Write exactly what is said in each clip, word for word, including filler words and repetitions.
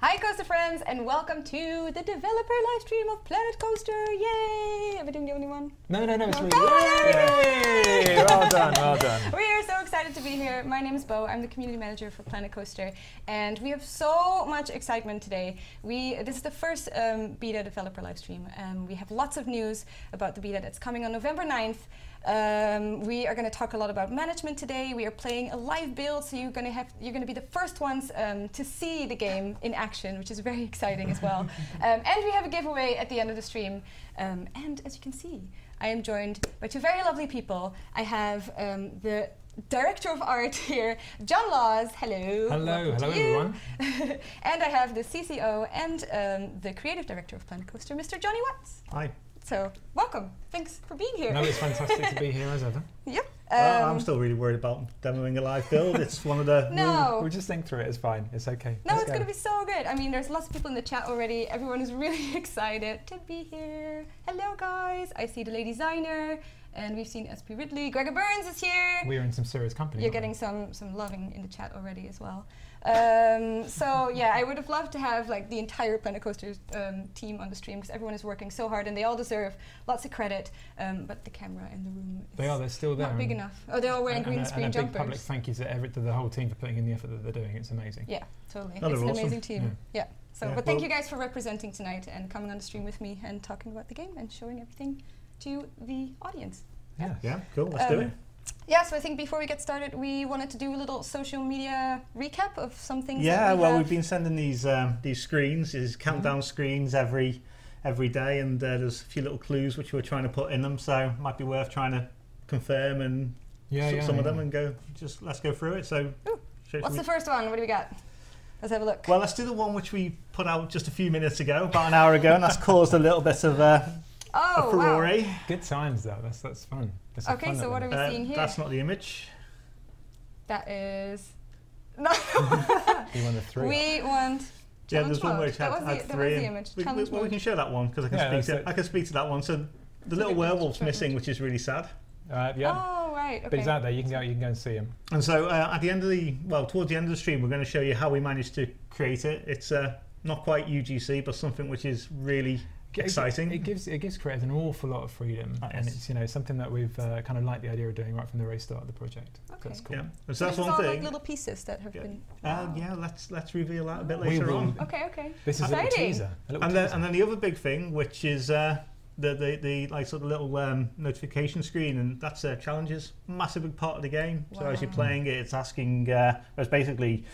Hi Coaster friends, and welcome to the developer live stream of Planet Coaster. Yay! Am I doing the only one? No, no, no, it's me. Yay! Yay! Well done, well done. We are so excited to be here. My name is Bo. I'm the community manager for Planet Coaster, and we have so much excitement today. We this is the first um, beta developer live stream. Um, we have lots of news about the beta that's coming on November ninth. Um, we are going to talk a lot about management today. We are playing a live build, so you're going to have you're going to be the first ones um, to see the game in action, which is very exciting as well. Um, and we have a giveaway at the end of the stream. Um, and as you can see, I am joined by two very lovely people. I have um, the director of art here, John Laws. Hello. Hello. Hello, everyone. And I have the C C O and um, the creative director of Planet Coaster, Mister Johnny Watts. Hi. So, welcome. Thanks for being here. No, it's fantastic to be here as ever. Yep. Um, well, I'm still really worried about demoing a live build. It's one of the... No. We'll, we'll just think through it. It's fine. It's okay. No, Let's it's go. going to be so good. I mean, there's lots of people in the chat already. Everyone is really excited to be here. Hello, guys. I see the Lady Designer, and we've seen Aspie Ridley. Gregor Burns is here. We are in some serious company. You're getting we? some some loving in the chat already as well. Um, so yeah, I would have loved to have like the entire Planet Coaster um, team on the stream, because everyone is working so hard and they all deserve lots of credit. Um, but the camera and the room is they are they're still there. Not big enough. Oh, they're all wearing and green and screen and a jumpers. Big public thank you to, every, to the whole team for putting in the effort that they're doing. It's amazing. Yeah, totally. That it's an awesome. amazing team. Yeah. yeah. So, yeah, but well, thank you guys for representing tonight and coming on the stream with me and talking about the game and showing everything to the audience. Yeah, yeah, cool. Let's um, do it. Yeah, so I think before we get started, we wanted to do a little social media recap of some things. Yeah, that we well, have. we've been sending these um, these screens, these countdown mm-hmm. screens every every day, and uh, there's a few little clues which we're trying to put in them. So it might be worth trying to confirm and yeah, yeah, some yeah. of them and go. Just let's go through it. So, Ooh, what's the first one? What do we got? Let's have a look. Well, let's do the one which we put out just a few minutes ago, about an hour ago, and that's caused a little bit of. Uh, Oh, wow. Good times though, that's, that's fun. That's okay, fun so what are we uh, seeing here? That's not the image. That is... No! We want the three. We want... Yeah, there's one where it had, had the, three. The image. We, we, well, we can show that one, because I, yeah, I can speak to that one. So the little werewolf's missing, which is really sad. Uh, yeah. Oh, right, okay. But he's out there, you can go, you can go and see him. And so uh, at the end of the... Well, towards the end of the stream, we're going to show you how we managed to create it. It's uh, not quite U G C, but something which is really... exciting. It, it gives it gives creators an awful lot of freedom, oh, yes. and it's you know something that we've uh, kind of liked the idea of doing right from the very start of the project. Okay. So that's cool. Yeah. So, so that's one all thing. Like little pieces that have yeah. been. Wow. Um, yeah, let's let's reveal that a bit later we on. Okay, okay. This exciting. is a little teaser. A little and, teaser. Then, and then the other big thing, which is uh, the, the the like sort of little um, notification screen, and that's uh, challenges. Massive big part of the game. Wow. So as you're playing it, it's asking. Uh, it's basically.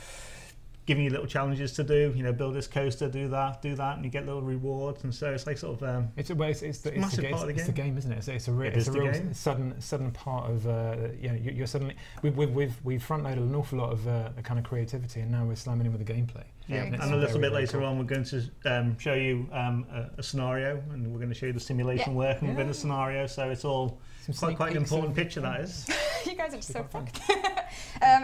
giving you little challenges to do, you know, build this coaster, do that, do that, and you get little rewards, and so it's like sort of um, it's a well, it's, it's, the, it's massive the, part it's, of the game. It's the game, isn't it? It's, it's a, re it it's a real game. sudden sudden part of uh, you know you're suddenly we've we've we've front loaded an awful lot of uh, the kind of creativity, and now we're slamming in with the gameplay. Yeah, and, and a little bit later cool. on, we're going to um, show you um, a, a scenario, and we're going to show you the simulation yeah. working yeah. within the scenario. So it's all it's quite quite an important picture that is. You guys are just so fucked. um,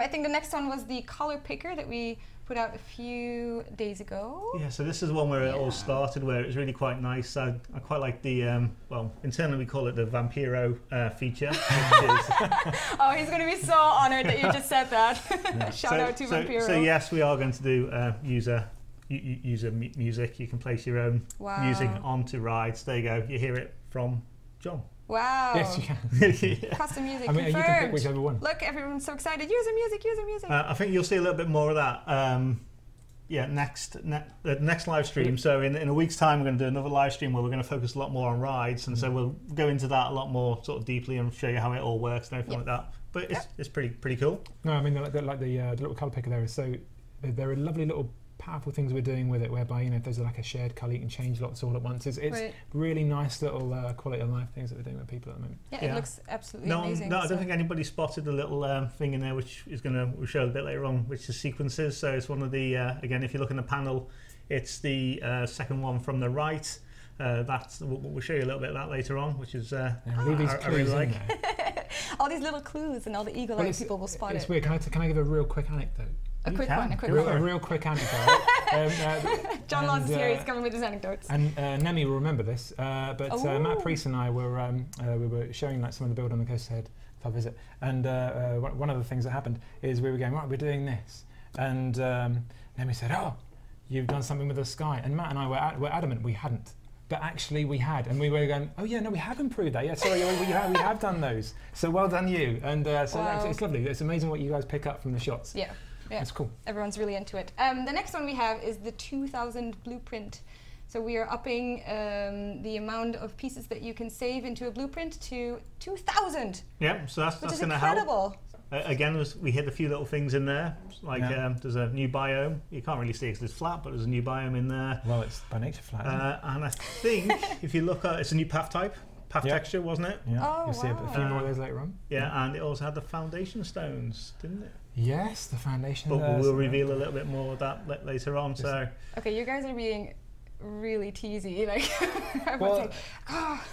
I think the next one was the color picker that we. Put out a few days ago. Yeah, so this is one where yeah. it all started, where it was really quite nice. I, I quite like the, um, well, internally we call it the Vampiro uh, feature. Oh, he's going to be so honoured that you just said that. Yeah. Shout so, out to so, Vampiro. So yes, we are going to do uh, user user mu music. You can place your own wow. music onto rides. There you go. You hear it from John. Wow. Yes, you can. yeah. Custom music. I mean, confirmed. You can pick whichever one. Look, everyone's so excited. User music, user music. Uh, I think you'll see a little bit more of that. Um, yeah, next ne uh, next live stream. So in, in a week's time, we're going to do another live stream where we're going to focus a lot more on rides. And mm-hmm. so we'll go into that a lot more sort of deeply and show you how it all works and everything yep. like that. But it's, yep. it's pretty pretty cool. No, I mean, like the, like the, uh, the little colour picker there is so, there are lovely little powerful things we're doing with it, whereby you know if there's like a shared colour, you can change lots all at once. It's, it's right. really nice little uh, quality of life things that we're doing with people at the moment. Yeah, yeah. It looks absolutely no, amazing. No, so. I don't think anybody spotted the little um, thing in there, which is going to we'll show a bit later on, which is sequences. So it's one of the uh, again, if you look in the panel, it's the uh, second one from the right. Uh, that's we'll, we'll show you a little bit of that later on, which is uh, yeah, really I, I really like. All these little clues and all the eagle-eyed people will spot it's it. It's weird. Can I, can I give a real quick anecdote? A quick, one, a quick one, a real quick anecdote. um, uh, John Laws is uh, here, he's coming with his anecdotes. And uh, Nemi will remember this, uh, but uh, Matt Priest and I were um, uh, we were showing like some of the build on the Coaster Head pub visit, and uh, uh, one of the things that happened is we were going, right, we're doing this, and um, Nemi said, oh, you've done something with the sky. And Matt and I were, ad were adamant we hadn't. But actually we had, and we were going, oh yeah, no, we have improved that. Yeah, sorry, we, we, have, we have done those. So well done you. And uh, so wow. it's, it's lovely. It's amazing what you guys pick up from the shots. Yeah, yeah. That's cool. Everyone's really into it. Um, the next one we have is the two thousand blueprint. So we are upping um, the amount of pieces that you can save into a blueprint to two thousand. Yeah, so that's, that's going to help. Incredible. Uh, again, we hit a few little things in there, like yeah. um, there's a new biome. You can't really see it because it's flat, but there's a new biome in there. Well, it's by nature flat. Uh, and I think if you look at, it's a new path type, path yep. texture, wasn't it? Yeah. Oh, You'll wow. see a, a few more of those later on. Yeah, yeah, and it also had the foundation stones, didn't it? Yes, the foundation. But we'll, we'll reveal a little bit more of that later on. Just, so. Okay, you guys are being really teasy, like. Well, like, oh.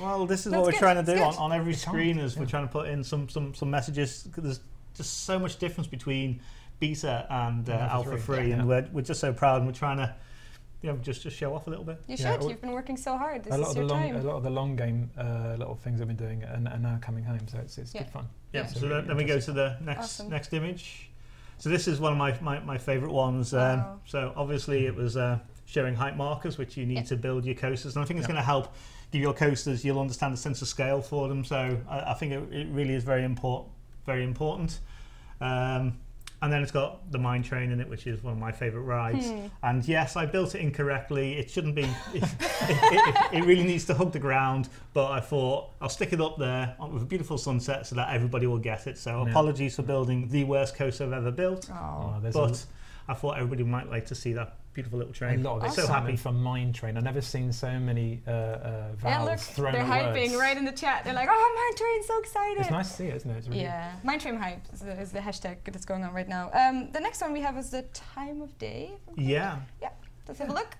Well, this is That's what we're good. trying to do on, on every it's screen. Is yeah. we're trying to put in some some some messages. There's just so much difference between beta and uh, alpha three, yeah, and yeah. we're we're just so proud, and we're trying to, you know, just just show off a little bit. You yeah. should. You've been working so hard. This a lot is of the your long, time. A lot of the long game, uh, little things I've been doing, and are now coming home. So it's it's yeah. good fun. Yeah. yeah. So, so really then we go to the next awesome. next image. So this is one of my my, my favorite ones. Wow. Um, so obviously mm. it was. Uh, Showing height markers, which you need yep. to build your coasters, and I think it's yep. going to help give your coasters. You'll understand the sense of scale for them. So I, I think it, it really is very important, very important. Um, and then it's got the Mine Train in it, which is one of my favourite rides. Hmm. And yes, I built it incorrectly. It shouldn't be. It, it, it, it really needs to hug the ground. But I thought I'll stick it up there with a beautiful sunset so that everybody will get it. So yeah. apologies for building the worst coaster I've ever built. Oh, but I thought everybody might like to see that. Beautiful little train. A lot of awesome. So happy from Mine Train. I've never seen so many uh, uh, vowels yeah, look, thrown they're hyping words. Right in the chat. They're like, oh, Mine Train, so excited. It's nice to see it, isn't it? It's really yeah. Good. Mine Train hype is the, is the hashtag that's going on right now. Um, the next one we have is the time of day. Yeah. Yeah. Let's have a look.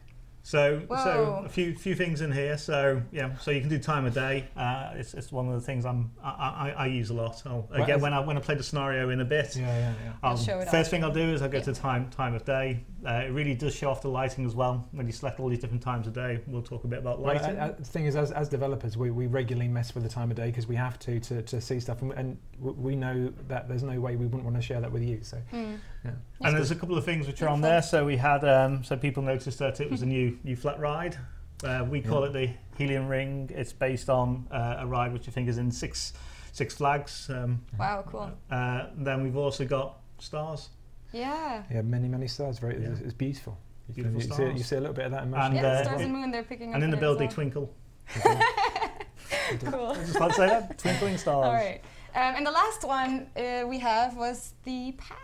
So, so a few few things in here. So yeah, so you can do time of day. Uh, it's it's one of the things I'm I I, I use a lot. I'll, again, well, when I when I play the scenario in a bit, yeah, yeah, yeah. I'll show it first thing I'll do is I'll go yeah. to time time of day. Uh, it really does show off the lighting as well. When you select all these different times of day, we'll talk a bit about lighting. Well, I, I, the thing is, as as developers, we we regularly mess with the time of day because we have to to to see stuff, and, and we know that there's no way we wouldn't want to share that with you. So. Mm. Yeah. And there's a couple of things which are on there. So we had, um, so people noticed that it was a new new flat ride. Uh, we call yeah. it the Helium Ring. It's based on uh, a ride which I think is in Six Six Flags. Um, wow, cool. Uh, then we've also got stars. Yeah. Yeah, many many stars. Very, yeah. it's, it's beautiful. Beautiful you, stars. See, you see a little bit of that in motion. And, yeah, uh, the stars and moon. They're picking up. And in the build, they twinkle. Cool. I just like to say that. Twinkling stars. All right. Um, and the last one uh, we have was the path.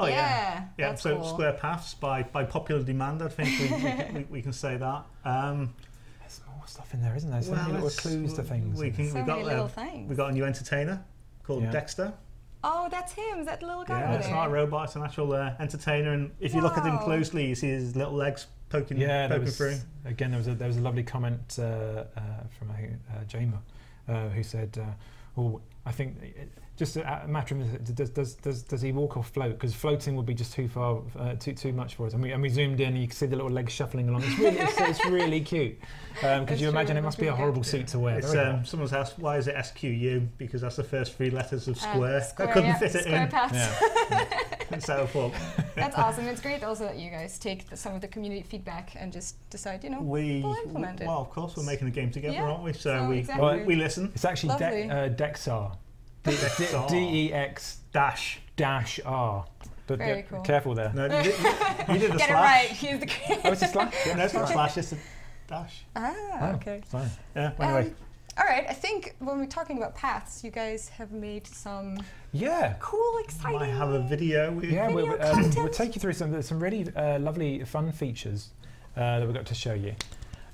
Oh yeah, yeah. yeah. So cool. Square paths by by popular demand. I think we we, we, we can say that. Um, There's more stuff in there, isn't there? So well, many little clues to things. We can. So we got little uh, things. We got a new entertainer called yeah. Dexter. Oh, that's him. Is that the little guy? Yeah, it's not a robot. It's an actual uh, entertainer. And if wow. you look at him closely, you see his little legs poking, yeah, poking there was, through. Again, there was a, there was a lovely comment uh, uh, from uh, Jamie, uh, who said, uh, "Oh, I think." It, Just a matter of does does does does he walk or float? Because floating would be just too far, uh, too too much for us. And we and we zoomed in, and you can see the little legs shuffling along. It's really it's, it's really cute. Um, could you imagine? It must be a horrible suit yeah. to wear. It's, um, someone's asked why is it S Q U? Because that's the first three letters of square. Uh, square I couldn't yeah, fit it in. Paths. Yeah. Yeah. That's awesome. It's great also that you guys take the, some of the community feedback and just decide, you know, we we'll implement we, it. Well, of course, we're making the game together, yeah. aren't we? So, so we exactly. well, we listen. It's actually de uh, Dexar. D E X dash dash R. But Very get, cool. careful there. No, you, did, you, you did the Get slash. Get it right. Here's the. Oh, it's a slash. Yeah, no, it's not a slash. It's a dash. Ah, oh, okay. Fine. Yeah. Anyway. Um, all right. I think when we're talking about paths, you guys have made some. Yeah. Cool, exciting. I have a video. With yeah, video we'll, um, we'll take you through some some really uh, lovely, fun features uh, that we've got to show you.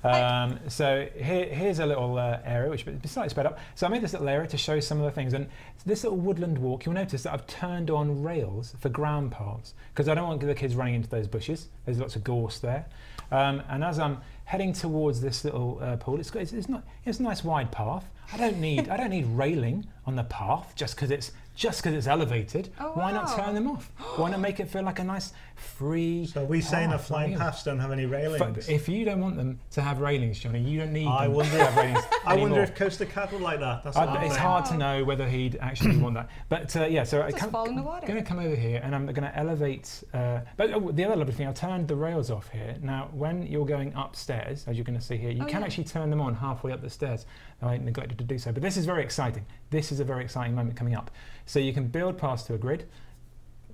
Um, so here, here's a little uh, area which is slightly sped up. So I made this little area to show some of the things, and this little woodland walk, you'll notice that I've turned on rails for ground paths because I don't want the kids running into those bushes. There's lots of gorse there. Um, and as I'm heading towards this little uh, pool, it's, got, it's, it's, not, it's a nice wide path. I don't need I don't need railing on the path just because it's just because it's elevated, oh, why wow. not turn them off? Why not make it feel like a nice free... So we saying the flying paths don't have any railings? For, if you don't want them to have railings, Johnny, you don't need I them wonder, to have railings I wonder if Coaster Cat would like that. That's I, it's hard to know whether he'd actually want that. But uh, yeah, so I come, fall in the water. I'm going to come over here and I'm going to elevate... Uh, but oh, the other lovely thing, I turned the rails off here. Now, when you're going upstairs, as you're going to see here, you oh, can yeah. actually turn them on halfway up the stairs. I neglected to do so, but this is very exciting. This is a very exciting moment coming up. So you can build past to a grid,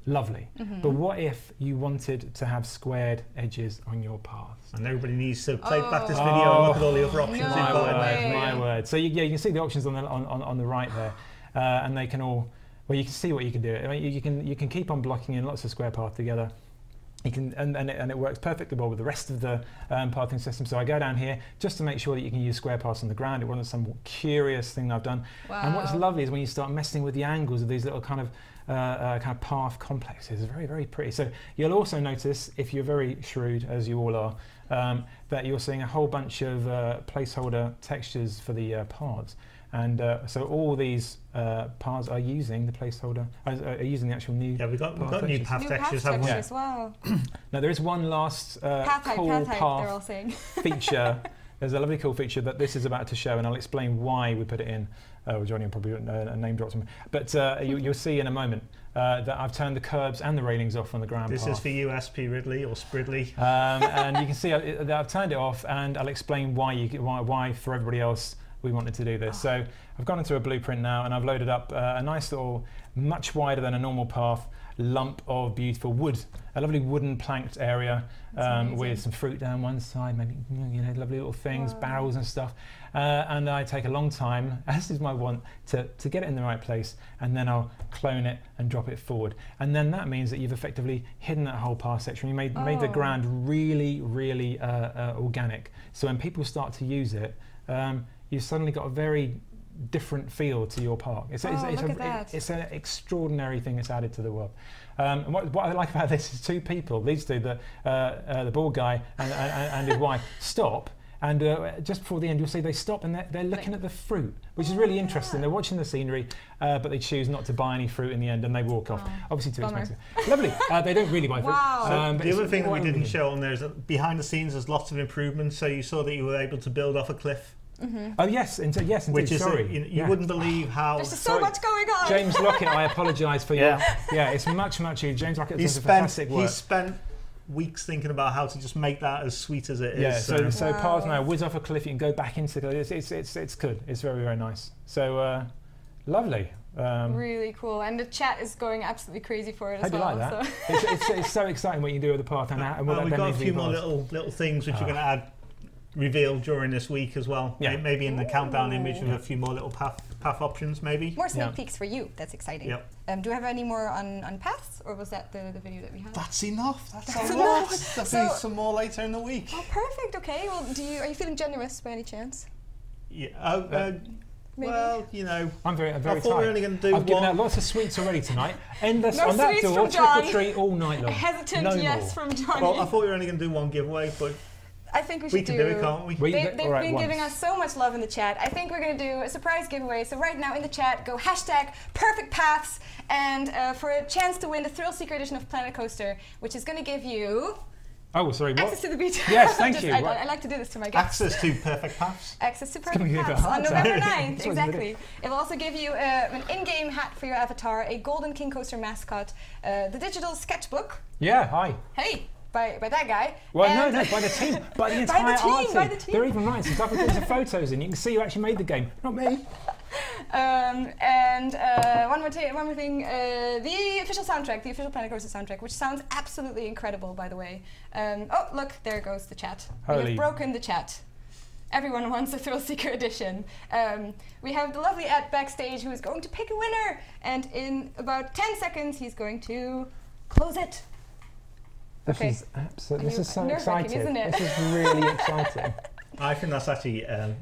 lovely. Mm-hmm. But what if you wanted to have squared edges on your paths? And everybody needs to play oh. back this video oh. and look at all the other options. No my word, way. my word. So you, yeah, you can see the options on the on, on, on the right there, uh, and they can all. Well, you can see what you can do. I mean, you, you can you can keep on blocking in lots of square paths together. You can, and, and, it, and it works perfectly well with the rest of the um, pathing system. So I go down here just to make sure that you can use square paths on the ground. It wasn't some curious thing that I've done. Wow. And what's lovely is when you start messing with the angles of these little kind of uh, uh, kind of path complexes. It's very, very pretty. So you'll also notice, if you're very shrewd, as you all are, um, that you're seeing a whole bunch of uh, placeholder textures for the uh, paths. And uh, so all these uh, paths are using the placeholder, uh, are using the actual new. Yeah, we've got, we've got new path textures, haven't we? As well. Now there is one last uh, path type, cool path, type, path they're all saying. feature. There's a lovely cool feature that this is about to show, and I'll explain why we put it in. Uh, well, Johnny will probably uh, name drop some, but uh, you, you'll see in a moment uh, that I've turned the curbs and the railings off on the ground. This path. is for you, Aspie Ridley or Spridley. Um, and you can see I, I've turned it off, and I'll explain why you why, why for everybody else. We wanted to do this. Oh. So I've gone into a blueprint now and I've loaded up uh, a nice little, much wider than a normal path, lump of beautiful wood. A lovely wooden planked area um, with some fruit down one side, maybe, you know, lovely little things, wow. barrels and stuff. Uh, and I take a long time, as is my want, to, to get it in the right place, and then I'll clone it and drop it forward. And then that means that you've effectively hidden that whole path section. You made, oh. made the ground really, really uh, uh, organic. So when people start to use it, um, you've suddenly got a very different feel to your park. It's, oh, it's, it's, look a, at that. It, it's an extraordinary thing that's added to the world. Um, and what, what I like about this is two people, these two, the, uh, uh, the bald guy and, and, and his wife, stop. And uh, just before the end, you'll see they stop and they're, they're looking at the fruit, which is really interesting. Yeah. They're watching the scenery, uh, but they choose not to buy any fruit in the end, and they walk oh. off. Obviously too Bummer. expensive. Lovely. Uh, they don't really buy fruit. Wow. Um, but the other thing that we didn't show on there is that behind the scenes there's lots of improvements, so you saw that you were able to build off a cliff. Mm-hmm. Oh yes, into, yes, indeed. Which is sorry. A, you you yeah. wouldn't believe how. There's so sorry. much going on. James Lockett, I apologise for yeah. you. Yeah, it's much, much. You. James Lockett does a fantastic work. He spent weeks thinking about how to just make that as sweet as it yeah, is. Yeah. So, so, wow. so paths now whiz off a cliff. You can go back into it. It's, it's, it's, it's good. It's very, very nice. So uh, lovely. Um, really cool, and the chat is going absolutely crazy for it as well. I do like that. So. It's, it's, it's so exciting what you can do with the path and, and what well, that. We've got a few more little little things which oh. you're going to add. Revealed during this week as well. Yeah. Maybe in the Ooh. countdown image with a few more little path path options, maybe. More sneak yeah. peeks for you. That's exciting. Yep. Um, do we have any more on, on paths, or was that the, the video that we had? That's enough. That's, That's enough. enough. There'll so, be some more later in the week. Oh, perfect. Okay. Well, do you are you feeling generous by any chance? Yeah. Uh, yeah. Uh, Maybe. Well, you know, I'm very, I'm very I thought tight. we were only going to do I've one. given out lots of sweets already tonight. Endless no on that door, trick or treat all night long. A hesitant no yes more. from Johnny. Well, I thought we were only going to do one giveaway, but. I think we should we can do, do it, can't we? They, they've right, been once. giving us so much love in the chat. I think we're going to do a surprise giveaway. So right now in the chat, go hashtag Perfect Paths, and uh, for a chance to win the Thrill Seeker edition of Planet Coaster, which is going to give you... Oh, sorry, what? Access to the beach. Yes, thank Just, you. I, I like to do this to my guests. Access to Perfect Paths. Access to Perfect Paths on November ninth, exactly. It will also give you uh, an in-game hat for your avatar, a Golden King Coaster mascot, uh, the digital sketchbook. Yeah, hi. Hey. By, by that guy. Well, and no, no, by the team, by the entire by the team, art team. By the team. They're even nice. Stuff with some photos in. You can see who actually made the game, not me. Um, and uh, one more, one more thing. Uh, the official soundtrack, the official Planet Coaster soundtrack, which sounds absolutely incredible, by the way. Um, oh, look, there goes the chat. Holy. We've broken the chat. Everyone wants a Thrill Seeker edition. Um, we have the lovely Ed backstage who is going to pick a winner, and in about ten seconds, he's going to close it. This okay. is absolutely. This is so exciting. Isn't it? This is really exciting. I think that's actually. Um,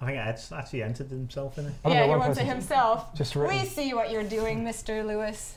I think Ed's actually entered himself in it. Yeah, he went to himself. Just we see what you're doing, Mister Lewis.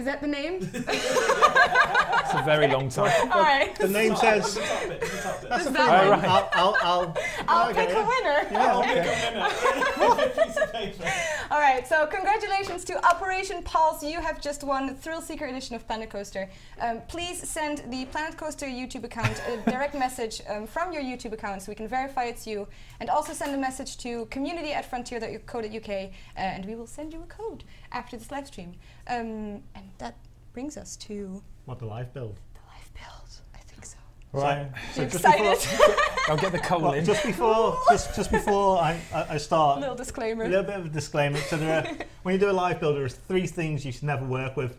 Is that the name? It's a very long time. All right. The name says. That's a free one. I'll I'll pick a winner. Yeah, I'll pick a winner. All right. So congratulations to Operation Pulse. You have just won the Thrill Seeker edition of Planet Coaster. Um, please send the Planet Coaster YouTube account a direct message um, from your YouTube account so we can verify it's you, and also send a message to community at frontier dot co dot U K uh, and we will send you a code after this live stream. Um, and that brings us to... What, the live build? The live build, I think so. Right. So, so excited? Before, I'll get the coal well, in. Just before, just, just before I, I start... A little disclaimer. A little bit of a disclaimer. So there are, when you do a live build, there are three things you should never work with.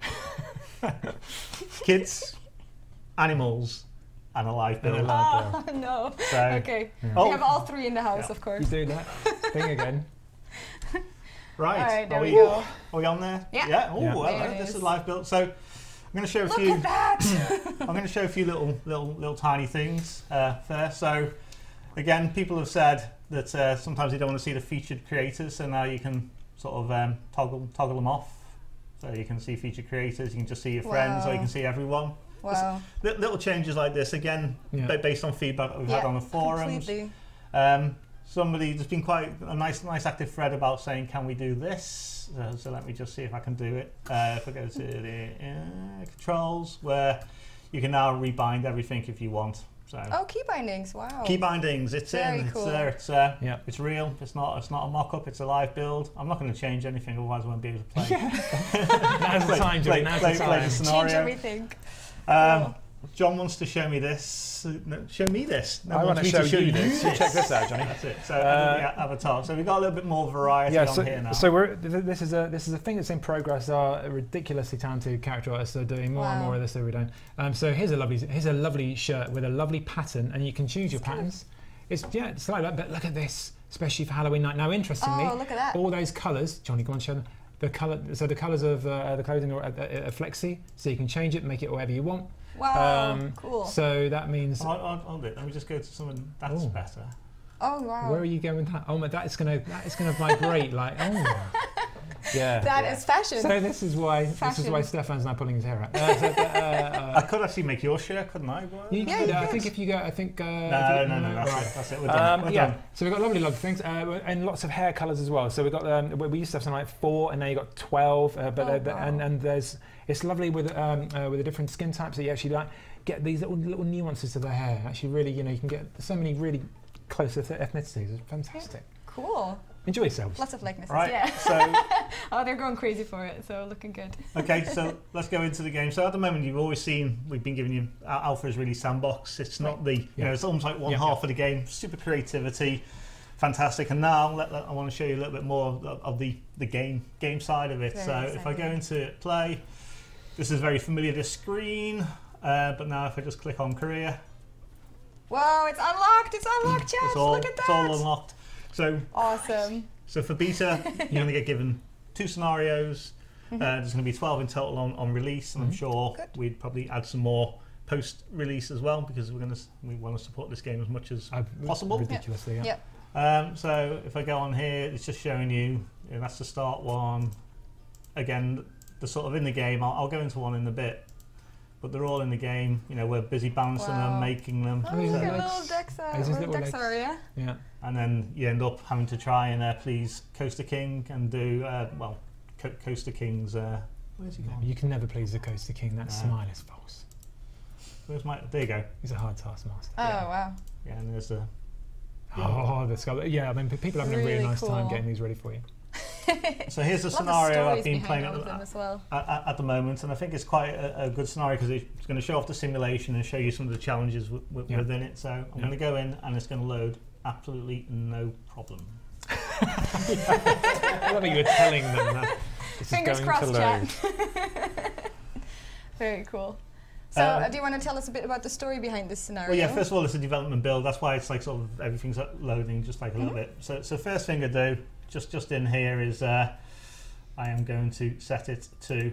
Kids, animals, and a live build. Oh, no. So, okay. Yeah. Oh. We have all three in the house, yeah. of course. You do that thing again. Right. All right, there are we, we go. Are we on there? Yeah. Yeah. Oh, yeah. Well, this is, is live build. So I'm going to show a Look few. Look at that. I'm going to show a few little, little, little tiny things uh, there. So again, people have said that uh, sometimes they don't want to see the featured creators, so now you can sort of um, toggle, toggle them off. So you can see featured creators, you can just see your friends, wow. or you can see everyone. Wow. Li little changes like this again, yeah. based on feedback that we've yeah, had on the forums. Completely. Um, Somebody, there's been quite a nice, nice active thread about saying, can we do this? Uh, so let me just see if I can do it. Uh, if I go to the uh, controls, where you can now rebind everything if you want. So oh, key bindings! Wow. Key bindings. It's Very in. Cool. It's there. Uh, it's uh, yeah. It's real. It's not. It's not a mock-up. It's a live build. I'm not going to change anything, otherwise I won't be able to play. Now's the time, Jimmy. Now's the time. Change everything. Um, cool. John wants to show me this. No, show me this. No I want to show, show you this. this. Check this out, Johnny. That's it. So uh, avatar. So we've got a little bit more variety yeah, on so, here now. So we're, th this is a this is a thing that's in progress. Our ridiculously talented character artists are doing more wow. and more of this every day. Um, so here's a lovely here's a lovely shirt with a lovely pattern, and you can choose it's your patterns. It's yeah, it's like that. But look at this, especially for Halloween night. Now, interestingly, oh, look at that. all those colours. Johnny, come on, show them. The color. So the colours of uh, the clothing are, uh, are flexi, so you can change it, make it whatever you want. Wow, um, cool. So that means... Hold, hold, hold it, let me just go to someone that's Ooh. better. Oh, wow. Where are you going with that? Oh, my, that is going to vibrate, like, oh. Yeah. That yeah. is fashion. So this is why fashion. this is why Stefan's now pulling his hair out. Uh, so, uh, uh, I could actually make your shirt, couldn't I? Well, you yeah, could. You I could. think if you go, I think... Uh, no, no, no, no, that's right. it, that's it, we're done. Um, we're yeah. done. So we've got lovely, lovely things, uh, and lots of hair colours as well. So we've got, um, we used to have something like four, and now you've got twelve, uh, but, oh, uh, but wow. and, and there's... It's lovely with um, uh, with the different skin types that you actually like get these little little nuances to the hair. Actually, really, you know, you can get so many really close ethnicities. It's fantastic. Cool. Enjoy yourselves. Lots of likenesses. Right. Yeah. So oh, they're going crazy for it. So looking good. Okay, so let's go into the game. So at the moment, you've always seen we've been giving you our alpha is really sandbox. It's not right. the you yeah. know it's almost like one yeah, half yeah. of the game. Super creativity. Fantastic, and now let, let, I want to show you a little bit more of, of the the game game side of it. Very so exciting. If I go into play, this is very familiar, this screen, uh, but now if I just click on career. Whoa, it's unlocked, it's unlocked, Chad, look at that. It's all unlocked. So, awesome. So for beta, you're only get given two scenarios. Mm-hmm. uh, there's going to be twelve in total on, on release, and mm-hmm. I'm sure Good. we'd probably add some more post-release as well, because we're going to we want to support this game as much as uh, possible. Ridiculously, yeah. yeah. Yep. Um, so if I go on here, it's just showing you, you know, that's the start one. Again, the sort of in the game, I'll, I'll go into one in a bit, but they're all in the game. You know, we're busy balancing wow. them, making them. Oh, so like little Dexter, little little Dexter, yeah. yeah. And then you end up having to try and uh, please Coaster King and do, uh, well, Co Coaster King's, uh, where's he gone? You can never please the Coaster King, that no. smile is false. Where's my, there you go. He's a hard taskmaster. Oh, yeah. wow. Yeah, and there's a... Oh, the scarlet. Yeah, I mean, people are having really a really nice cool. time getting these ready for you. So here's the scenario I've been playing at, at, well. at, at the moment, and I think it's quite a, a good scenario because it's going to show off the simulation and show you some of the challenges w w yeah. within it. So I'm yeah. going to go in, and it's going to load absolutely no problem. I love how you're telling them that this Fingers is going crossed, to load. Chat. Very cool. So uh, do you want to tell us a bit about the story behind this scenario? Well, yeah, first of all, it's a development build. That's why it's like sort of everything's loading just like a mm-hmm. little bit. So, so first thing I do, just, just in here, is uh, I am going to set it to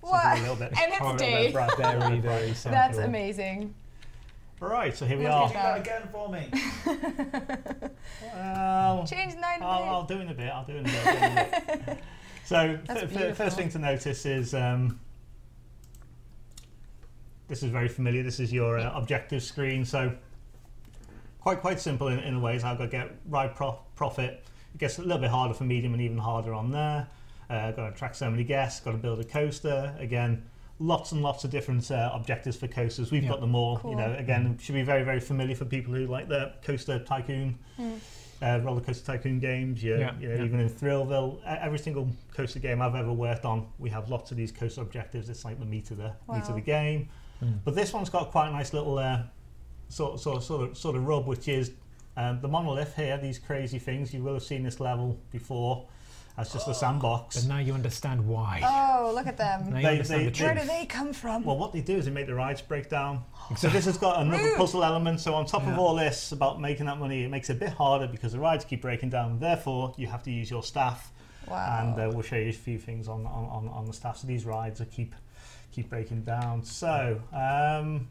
what? a little bit. And it's day. Right, very, very simple. That's amazing. Right, so here we are. Do that again for me. Well, Change nine I'll, I'll do it in a bit. I'll do it in a bit. In a bit. So th first thing to notice is um, this is very familiar. This is your uh, objective screen. So quite quite simple in, in the ways I've got to get ride prof profit. It gets a little bit harder for medium and even harder on there. Uh, got to attract so many guests. Got to build a coaster again. Lots and lots of different uh, objectives for coasters. We've yep. got them all. Cool. You know, again, should be very, very familiar for people who like the Coaster Tycoon, mm. uh, Roller Coaster Tycoon games. You, yeah, you know, yeah. even in Thrillville, every single coaster game I've ever worked on, we have lots of these coaster objectives. It's like the meat of the wow. meat of the game. Mm. But this one's got quite a nice little uh, sort, sort, sort of sort of rub, which is um, the monolith here. These crazy things. You will have seen this level before. That's just oh. the sandbox. But now you understand why. Oh, look at them. They, they, the where do they come from? Well, what they do is they make the rides break down. So this has got another Rude. puzzle element. So on top yeah. of all this about making that money, it makes it a bit harder because the rides keep breaking down. Therefore, you have to use your staff. Wow. And uh, we'll show you a few things on, on, on, on the staff. So these rides are keep keep breaking down. So... Um,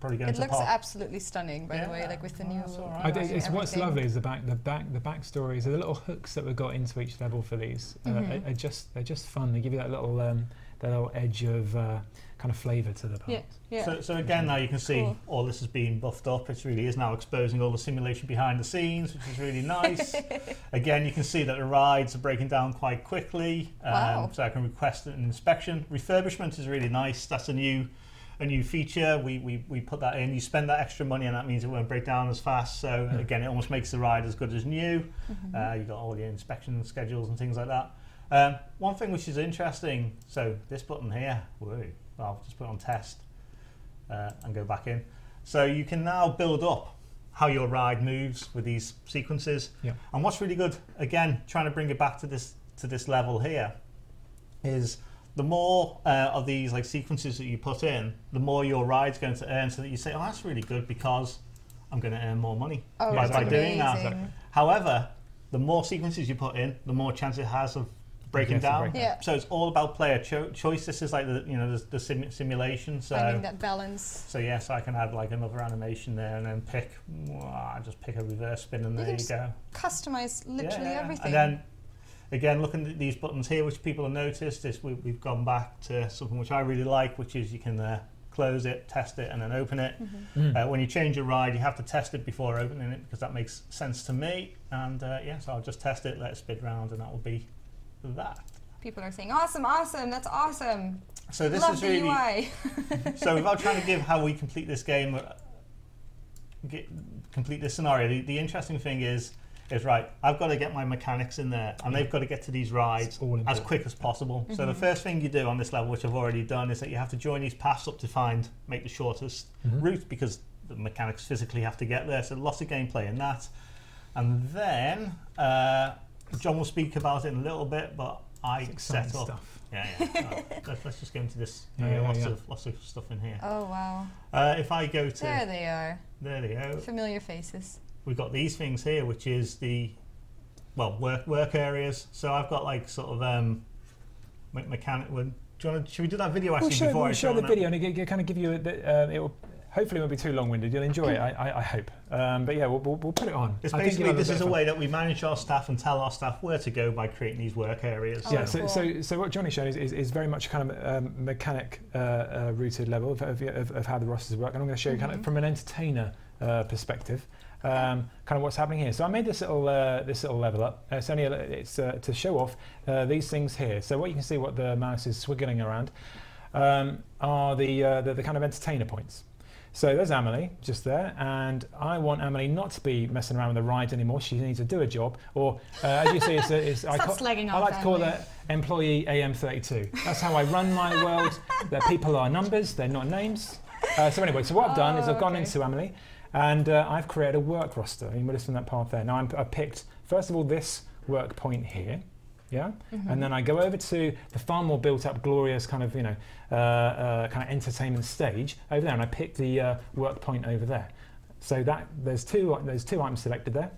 Probably going it to looks pop. absolutely stunning, by yeah. the way, like with the oh, new. Right. I, it's, what's lovely is the back, the back, the backstories, the little hooks that we've got into each level for these. Mm-hmm. uh, are, are just, they're just fun. They give you that little, um, that little edge of uh, kind of flavour to the part. Yeah. Yeah. So, so again, now you can see cool. all this is being buffed up. It really is now exposing all the simulation behind the scenes, which is really nice. Again, you can see that the rides are breaking down quite quickly. Um, wow. So I can request an inspection. Refurbishment is really nice. That's a new. A new feature, we, we we put that in. You spend that extra money, and that means it won't break down as fast. So yeah. again, it almost makes the ride as good as new. Mm-hmm. uh, you got all the inspection schedules and things like that. Um, one thing which is interesting. So this button here, whoa, I'll just put it on test uh, and go back in. So you can now build up how your ride moves with these sequences. Yeah. And what's really good, again, trying to bring it back to this to this level here, is. The more uh, of these like sequences that you put in, the more your ride's going to earn, so that you say, oh, that's really good because I'm going to earn more money oh, by, by doing that. However, the more sequences you put in, the more chance it has of breaking down. Break yeah. So it's all about player cho choice. This is like the, you know, the, the sim simulation. So finding that balance. So yes, yeah, so I can add like another animation there and then pick, oh, just pick a reverse spin and you there you go. Customize literally yeah. everything. And then, again, looking at these buttons here, which people have noticed, is we, we've gone back to something which I really like, which is you can uh, close it, test it, and then open it. Mm-hmm. mm. uh, when you change your ride, you have to test it before opening it, because that makes sense to me. And uh, yeah, so I'll just test it, let it spin round, and that will be that. People are saying, awesome, awesome, that's awesome. So this Love is really. U I. So without trying to give how we complete this game, uh, get, complete this scenario, the, the interesting thing is. Is right, I've got to get my mechanics in there and yeah. they've got to get to these rides as quick as possible. Mm-hmm. So the first thing you do on this level, which I've already done, is that you have to join these paths up to find, make the shortest mm-hmm. route, because the mechanics physically have to get there. So lots of gameplay in that. And then uh, John will speak about it in a little bit, but I That's set up. Stuff. Yeah, yeah. uh, let's, let's just go into this. Yeah, yeah, lots, yeah. Of, lots of stuff in here. Oh, wow. Uh, if I go to... There they are. There they go. Familiar faces. We've got these things here, which is the, well, work work areas. So I've got like sort of um, me mechanic. Well, do you want to? Should we do that video actually we'll show, before we'll I show the video? It? And it'll kind of give you. A, um, it will hopefully won't be too long-winded. You'll enjoy it. I, I, I hope. Um, but yeah, we'll, we'll, we'll put it on. It's basically this is a way that we manage our staff and tell our staff where to go by creating these work areas. Oh, yeah. So, cool. so so what Johnny showed is, is, is very much kind of um, mechanic uh, uh, rooted level of, of, of, of how the rosters work. And I'm going to show mm-hmm. you kind of from an entertainer uh, perspective. Um, kind of what's happening here. So I made this little uh, this little level up. Uh, it's only a, it's uh, to show off uh, these things here. So what you can see, what the mouse is swiggling around, um, are the, uh, the the kind of entertainer points. So there's Amelie just there, and I want Amelie not to be messing around with the rides anymore. She needs to do a job, or uh, as you see, it's, a, it's, it's I, I like to call that employee A M thirty-two. That's how I run my world. Their people are numbers, they're not names. Uh, so anyway, so what I've done oh, is I've okay. gone into Amelie. And uh, I've created a work roster. You notice from that path there. Now I'm, I picked first of all this work point here, yeah, mm-hmm. and then I go over to the far more built-up, glorious kind of you know uh, uh, kind of entertainment stage over there, and I pick the uh, work point over there. So that there's two there's two items selected there,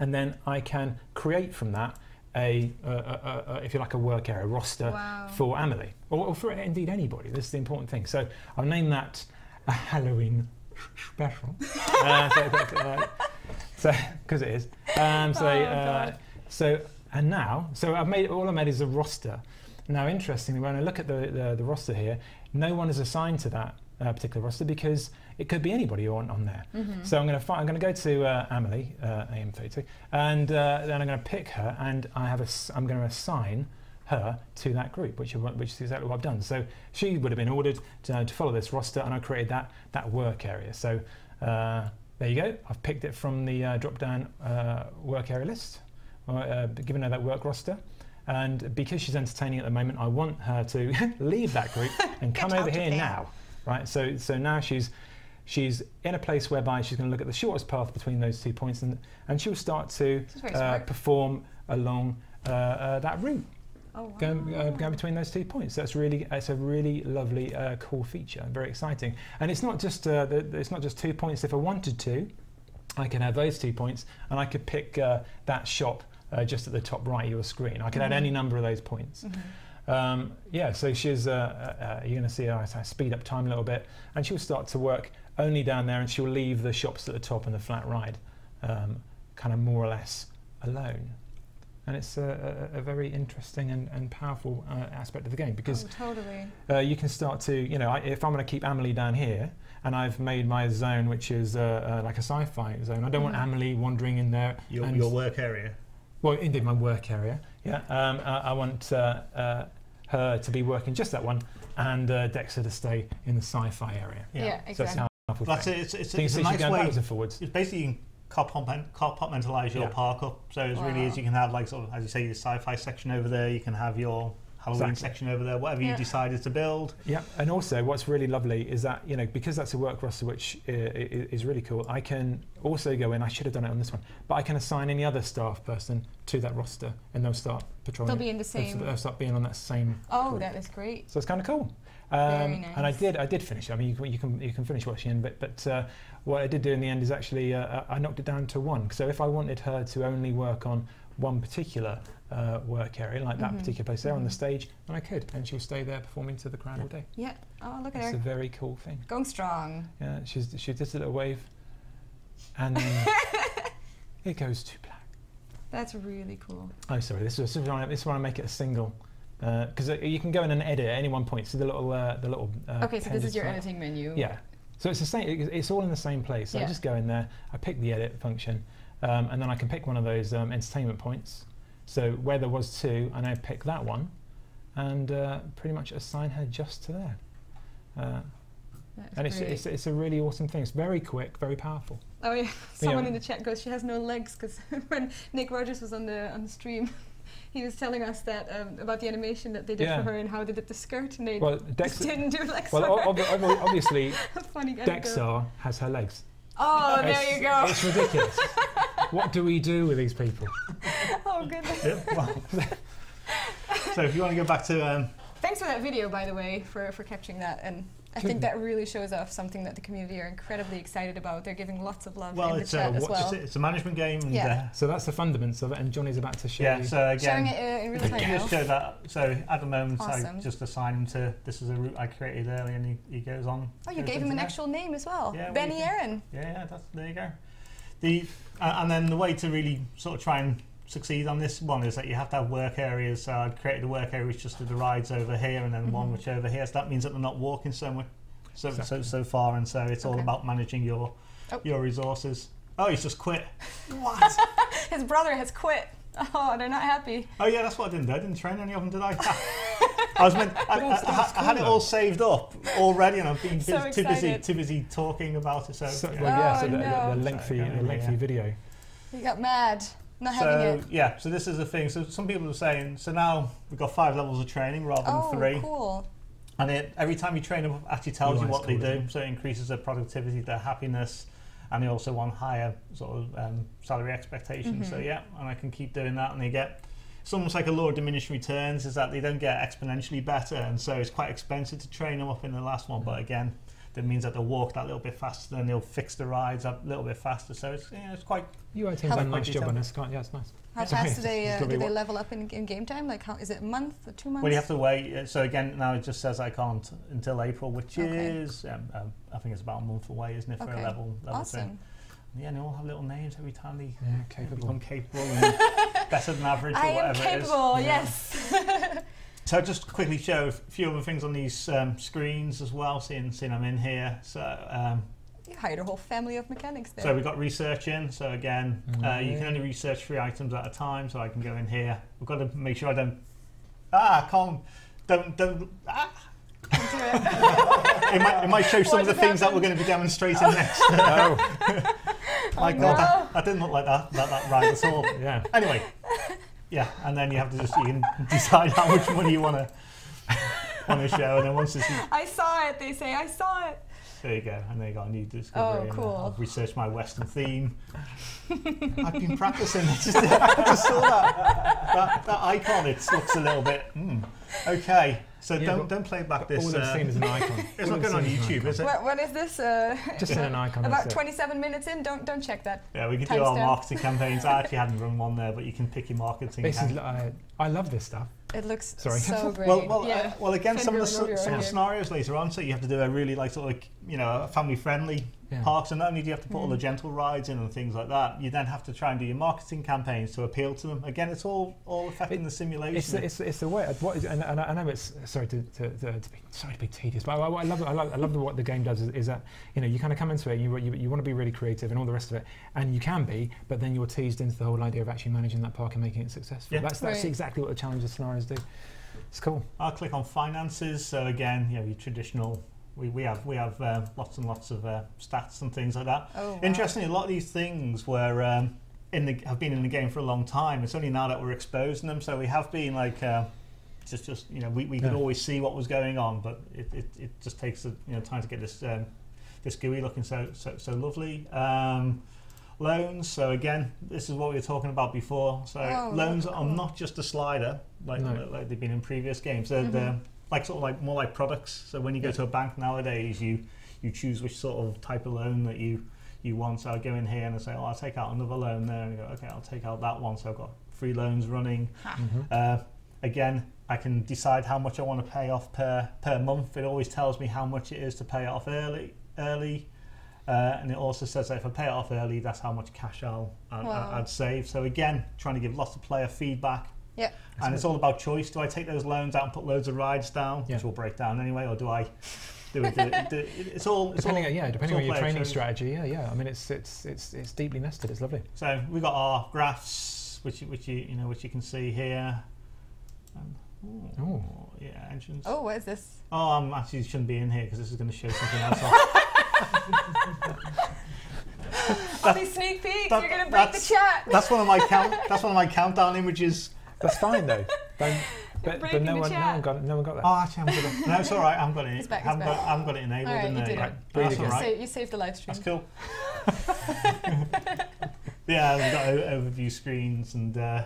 and then I can create from that a, uh, uh, uh, if you like, a work area roster wow. for Amelie or, or for indeed anybody. This is the important thing. So I'll name that a Halloween. Special, uh, so because uh, so, it is. Um, so, oh, uh, so And now, so I've made, all I made is a roster. Now, interestingly, when I look at the, the, the roster here, no one is assigned to that uh, particular roster because it could be anybody on, on there. Mm-hmm. So I'm going to I'm going to go to uh, Amelie, uh, A M thirty-two, and uh, then I'm going to pick her, and I have a, I'm going to assign her to that group, which, which is exactly what I've done. So she would have been ordered to, to follow this roster, and I created that, that work area. So uh, there you go. I've picked it from the uh, drop-down uh, work area list, uh, given her that work roster. And because she's entertaining at the moment, I want her to leave that group and come over here now, right? So, so now she's she's in a place whereby she's going to look at the shortest path between those two points, and and she'll start to uh, perform along uh, uh, that route, oh, wow. going, uh, going between those two points. That's really it's a really lovely, uh, cool feature, very exciting. And it's not just uh, the, it's not just two points. If I wanted to, I can have those two points, and I could pick uh, that shop. Uh, just at the top right of your screen. I could mm-hmm. add any number of those points. Mm-hmm. um, yeah, so she's, uh, uh, you're going to see her I speed up time a little bit, and she'll start to work only down there, and she'll leave the shops at the top and the flat ride um, kind of more or less alone. And it's a, a, a very interesting and, and powerful uh, aspect of the game, because oh, totally. uh, you can start to, you know, I, if I'm going to keep Amelie down here, and I've made my zone, which is uh, uh, like a sci-fi zone, I don't mm-hmm. want Amelie wandering in there. Your, and your work area. Well, indeed, my work area. Yeah, um, uh, I want uh, uh, her to be working just that one, and uh, Dexter to stay in the sci-fi area. Yeah, yeah exactly. So that's how I that's it. It's, it's, so it's a nice way. Backwards and forwards. It's basically you can compartmentalise your yeah. park up. So it's wow. really easy. You can have, like, sort of, as you say, your sci-fi section over there. You can have your Halloween exactly. section over there. Whatever yeah. you decided to build. Yeah, and also what's really lovely is that, you know, because that's a work roster, which uh, is really cool. I can also go in. I should have done it on this one, but I can assign any other staff person to that roster, and they'll start patrolling. They'll be in the same. They'll start being on that same. Oh, group. That is great. So it's kind of cool. Um, Very nice. And I did, I did finish. I mean, you, you can you can finish watching in, but but uh, what I did do in the end is actually uh, I knocked it down to one. So if I wanted her to only work on one particular uh, work area, like that mm-hmm. particular place there mm-hmm. on the stage, and I could, and she'll stay there performing to the crowd yeah. all day. Yeah. Oh, look at her. It's a very cool thing. Going strong. Yeah. She's she did a little wave, and then it goes to black. That's really cool. Oh, sorry. This is this one. I make it a single, because uh, you can go in and edit at any one point. So the little uh, the little. Uh, okay, so this is your slide. Editing menu. Yeah. So it's the same. It's all in the same place. So yeah. I just go in there. I pick the edit function. Um, and then I can pick one of those um, entertainment points. So where there was two, and I pick that one, and uh, pretty much assign her just to there. Uh, and it's, it's, it's a really awesome thing. It's very quick, very powerful. Oh yeah, someone you know, in the chat goes, she has no legs, because when Nick Rogers was on the on the stream, he was telling us that um, about the animation that they did yeah. for her and how they did the skirt, and they well, just didn't do legs. Well, for ob her. Ob obviously, Dexter has her legs. Oh, it's, there you go. It's ridiculous. What do we do with these people? Oh, goodness. Yeah, well, so if you want to go back to... Um, Thanks for that video, by the way, for, for capturing that. And I think that really shows off something that the community are incredibly excited about. They're giving lots of love well, in the chat as well. It's a management game. And yeah. uh, so that's the fundamentals of it, and Johnny's about to show yeah, you. So again, showing it uh, in real time now. Just show that. So at the moment, awesome. I just assign him to, this is a route I created earlier, and he, he goes on. Oh, you gave him an actual name as well. Yeah, Benny Aaron. Yeah, yeah that's, there you go. The, uh, and then the way to really sort of try and succeed on this one is that you have to have work areas. So I'd created a work area which just did the rides over here, and then mm-hmm. one which over here. So that means that they're not walking so much, so exactly. so, so far, and so it's okay. all about managing your oh. your resources. Oh, he's just quit. What? His brother has quit. Oh, they're not happy. Oh yeah, that's what I didn't do. I didn't train any of them, did I? I was meant. I, I, I, I had it all saved up already, and I've been so busy, too busy, too busy talking about it. So, so yeah, well, yeah, so oh, the, no. the lengthy, so the lengthy yeah. video. You got mad. Not so, having it. Yeah, so this is the thing. So some people are saying, so now we've got five levels of training rather than oh, three. Oh, cool. And it, every time you train them, it actually tells you, you what they do. It. So it increases their productivity, their happiness, and they also want higher sort of um, salary expectations. Mm-hmm. So yeah, and I can keep doing that, and they get. It's almost like a law of diminishing returns, is that they don't get exponentially better, and so it's quite expensive to train them up in the last one. But again, that means that they'll walk that little bit faster, and they'll fix the rides a little bit faster. So it's, you know, it's quite. You guys have done a nice job on this, can't you? Yeah, it's nice. How it's fast do they uh, do they level up in, in game time? Like, how is it a month or two months? Well, you have to wait. So again, now it just says I can't until April, which okay. is um, um, I think it's about a month away, isn't it, for okay. a level level awesome. thing. Yeah, and they all have little names every time they yeah, capable. become capable and better than average or I whatever am capable, it is. Yes. So just quickly show a few other things on these um, screens as well, seeing, seeing I'm in here. So um, you hired a whole family of mechanics there. So we've got researching. So again, mm-hmm. uh, you can only research three items at a time. So I can go in here. We've got to make sure I don't, ah, I can't, don't, don't, ah. it, might, it might show some what of the things happened? that we're going to be demonstrating next. No. My oh, God, no. that, that didn't look like that, that, that ride at all. Yeah. Anyway, yeah, and then you have to just, you can decide how much money you want to want to show, and then once it's... I saw it, they say, I saw it. There you go, and they got a new discovery. Oh, cool. And I've researched my Western theme. I've been practicing. I just, I just saw that, that, that icon. It looks a little bit, mm. okay. So yeah, don't don't play back this. All I've uh, seen is an icon. It's not going on YouTube, is it? What, what is this? Uh, Just an icon. About twenty-seven minutes in. Don't don't check that. Yeah, we could do our marketing campaigns. I actually hadn't run one there, but you can pick your marketing. This is, uh, I love this stuff. It looks Sorry. so great. Well, well, yeah. uh, well again, Fender some of the some of the scenarios later on. So you have to do a really like sort of like you know family-friendly yeah. parks, and not only do you have to put mm. all the gentle rides in and things like that, you then have to try and do your marketing campaigns to appeal to them. Again, it's all all affecting it, the simulation. It's the, it's, it's the way. What is, and, and I know it's. Sorry to, to, to, to be sorry to be tedious, but I, I love I love I love what the game does is, is that you know you kind of come into it, you you, you want to be really creative and all the rest of it, and you can be, but then you're teased into the whole idea of actually managing that park and making it successful. Yeah. That's that's right. exactly what the challenges scenarios do. It's cool. I'll click on finances. So again, you know your traditional. We we have we have uh, lots and lots of uh, stats and things like that. Oh, wow. Interestingly, a lot of these things were. Um, In the, have been in the game for a long time. It's only now that we're exposing them. So we have been like, uh, just just you know, we, we yeah. could always see what was going on, but it, it, it just takes a, you know time to get this um, this G U I looking so so so lovely. Um, loans. So again, this is what we were talking about before. So oh, loans cool. are not just a slider like no. like they've been in previous games. They're, mm-hmm. they're like sort of like more like products. So when you go yeah. to a bank nowadays, you you choose which sort of type of loan that you. you want. So I'll go in here and I say, oh, I'll take out another loan there, and I go, okay, I'll take out that one. So I've got three loans running. Mm-hmm. uh, again, I can decide how much I want to pay off per per month. It always tells me how much it is to pay it off early, early, uh, and it also says that if I pay it off early, that's how much cash I'll I'd, wow. I'd save. So again, trying to give lots of player feedback. Yeah, and cool. it's all about choice. Do I take those loans out and put loads of rides down, yeah. which will break down anyway, or do I? Do it, do it, do it. It's all it's depending all, on yeah, depending on your training shows. strategy. Yeah, yeah. I mean, it's it's it's it's deeply nested. It's lovely. So we got our graphs, which which you you know which you can see here. Um, ooh, oh yeah, engines. Oh, what is this? Oh, I'm actually shouldn't be in here because this is going to show something else off. All these sneak peeks. That, you're going to break the chat. That's one of my count. That's one of my countdown images. That's fine though. Don't, But, but no, one, no, one got, no one got that. Oh, actually, I haven't got it. No, it's all right. I haven't got it. It's back, it's I, haven't got, I haven't got it enabled. All right, you did it. Right. That's all right. You, you saved the live stream. That's cool. Yeah, we've got overview screens and... Uh,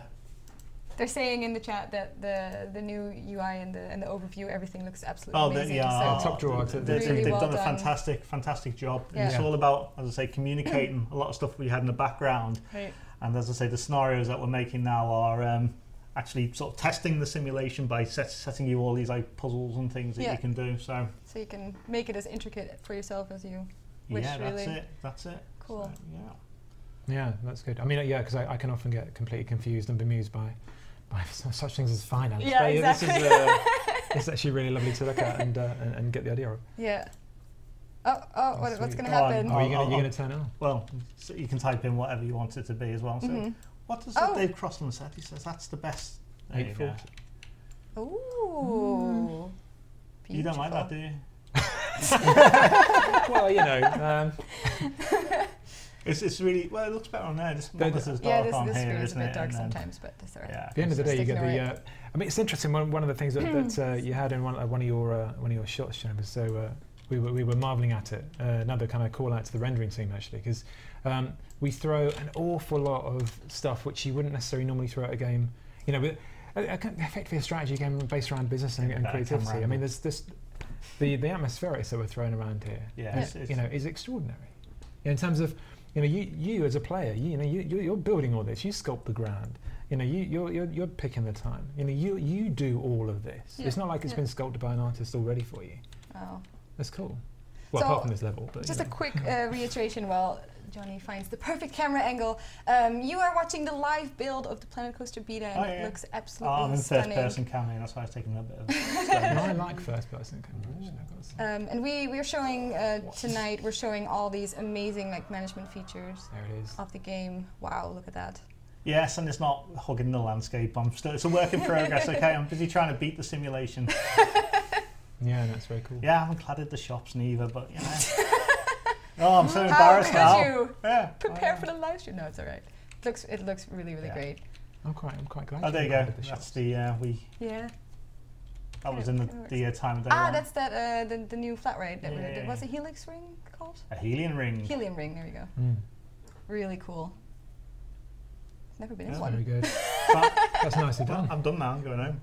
They're saying in the chat that the the new U I and the and the overview, everything looks absolutely oh, amazing. Oh, yeah, so top drawer. They, they, really they've, they've well done, done a fantastic, fantastic job. Yeah. And it's all about, as I say, communicating a lot of stuff we had in the background. Right. And as I say, the scenarios that we're making now are... Um, actually sort of testing the simulation by set, setting you all these like puzzles and things that yeah. you can do. So so you can make it as intricate for yourself as you wish, yeah, really. Yeah, that's it. That's it. Cool. So, yeah. Yeah, that's good. I mean, yeah, because I, I can often get completely confused and bemused by, by such things as finance. Yeah, but exactly. This is, uh, it's actually really lovely to look at and, uh, and, and get the idea of. Yeah. Oh, oh, what, what's going to happen? Oh, are you going to turn it on? Well, so you can type in whatever you want it to be as well. So mm-hmm. What does oh. Dave Crossland said? He says that's the best. There you Ooh. Mm. You don't like that, do you? Well, you know. Um. It's it's really well. It looks better on there. This is dark yeah, this, on this here, is a bit it? dark sometimes, but that's alright. Yeah, at the end of the day, you get the. Uh, I mean, it's interesting. One one of the things that, that uh, you had in one uh, one of your uh, one of your shots, Jamie. So uh, we were we were marveling at it. Uh, another kind of call out to the rendering team actually, because. Um, we throw an awful lot of stuff which you wouldn't necessarily normally throw at a game, you know, with uh, effectively a strategy game based around business and, and creativity. I mean, there's this, the, the atmospherics that we're throwing around here, yeah, is, it's you know, is extraordinary. In terms of, you know, you, you as a player, you, you know, you, you're building all this, you sculpt the ground, you know, you, you're, you're, you're picking the time, you know, you, you do all of this. Yeah. It's not like it's yeah. been sculpted by an artist already for you. Oh. That's cool. Well, so apart from this level. But, just you know. a quick uh, reiteration, well, Johnny finds the perfect camera angle. Um, you are watching the live build of the Planet Coaster beta, and oh, yeah. it looks absolutely oh, I'm in stunning. First-person camera, that's why I was taking a bit of no, I like first-person camera. Um, and we we're showing uh, tonight. We're showing all these amazing like management features there it is. of the game. Wow, look at that. Yes, and it's not hugging the landscape. I'm still. It's a work in progress. Okay, I'm busy trying to beat the simulation. Yeah, that's very cool. Yeah, I haven't cladded the shops neither, but you know. Oh, I'm so embarrassed How could now. You yeah, prepare for the live stream. No, it's all right. It looks it looks really really yeah. great. I'm quite I'm quite glad. Oh, there you go. The that's the uh, we. Yeah. That was in the, the uh, time of day. Ah, one. that's that uh, the the new flat ride. That yeah. we, was a Helix Ring called? A Helium Ring. Helium Ring. There we go. Mm. Really cool. Never been in yeah, one. Very good. That's nicely done. I'm done now. I'm going home.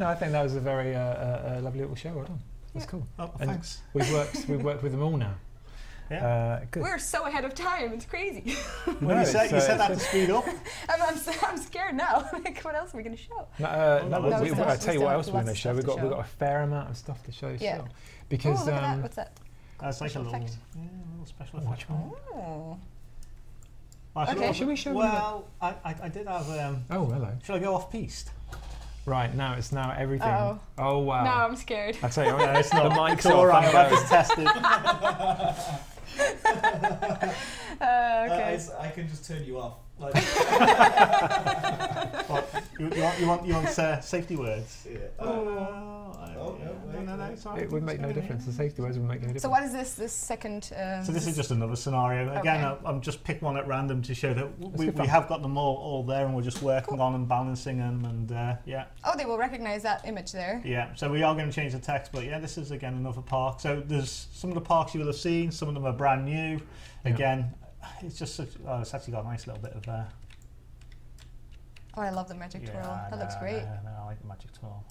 No, I think that was a very uh, uh, lovely little show. Well done. That's yeah. cool. Oh, and thanks. We've worked. We've worked with them all now. Yeah. Uh, We're so ahead of time. It's crazy. Well, you said, you said that to speed up. I'm, I'm, I'm scared now. Like, what else are we going to show? No, uh, oh, no, no, we, we, I tell you what else we're going to show. We've got we've got a fair amount of stuff to show. Yeah. Still. Because Ooh, look um, at that. What's that? That's uh, like a little, effect. Yeah, a little special effect. Oh. Well, okay. Should we show? Well, I, I I did have. Um, oh hello. Should I go off piste? Right now, it's now everything. Uh oh. Oh wow! No, I'm scared. I tell you, no, it's not. The mic's all right. I just tested. uh, okay. Uh, I can just turn you off. Like what? You, you want you want, you want uh, safety words? Yeah. Oh, oh, yeah. oh no, no, no, sorry. It would make no difference. The safety words would make no difference. So what is this? This second. Um, so this is just another scenario. Again, okay. I, I'm just pick one at random to show that we, we have got them all all there, and we're just working cool. on and balancing them, and uh, yeah. Oh, they will recognise that image there. Yeah. So we are going to change the text, but yeah, this is again another park. So there's some of the parks you will have seen. Some of them are brand new. Yeah. Again. It's just such, oh, it's actually got a nice little bit of. Uh, oh, I love the magic yeah, twirl. That no, looks great. No, no, I like the magic twirl,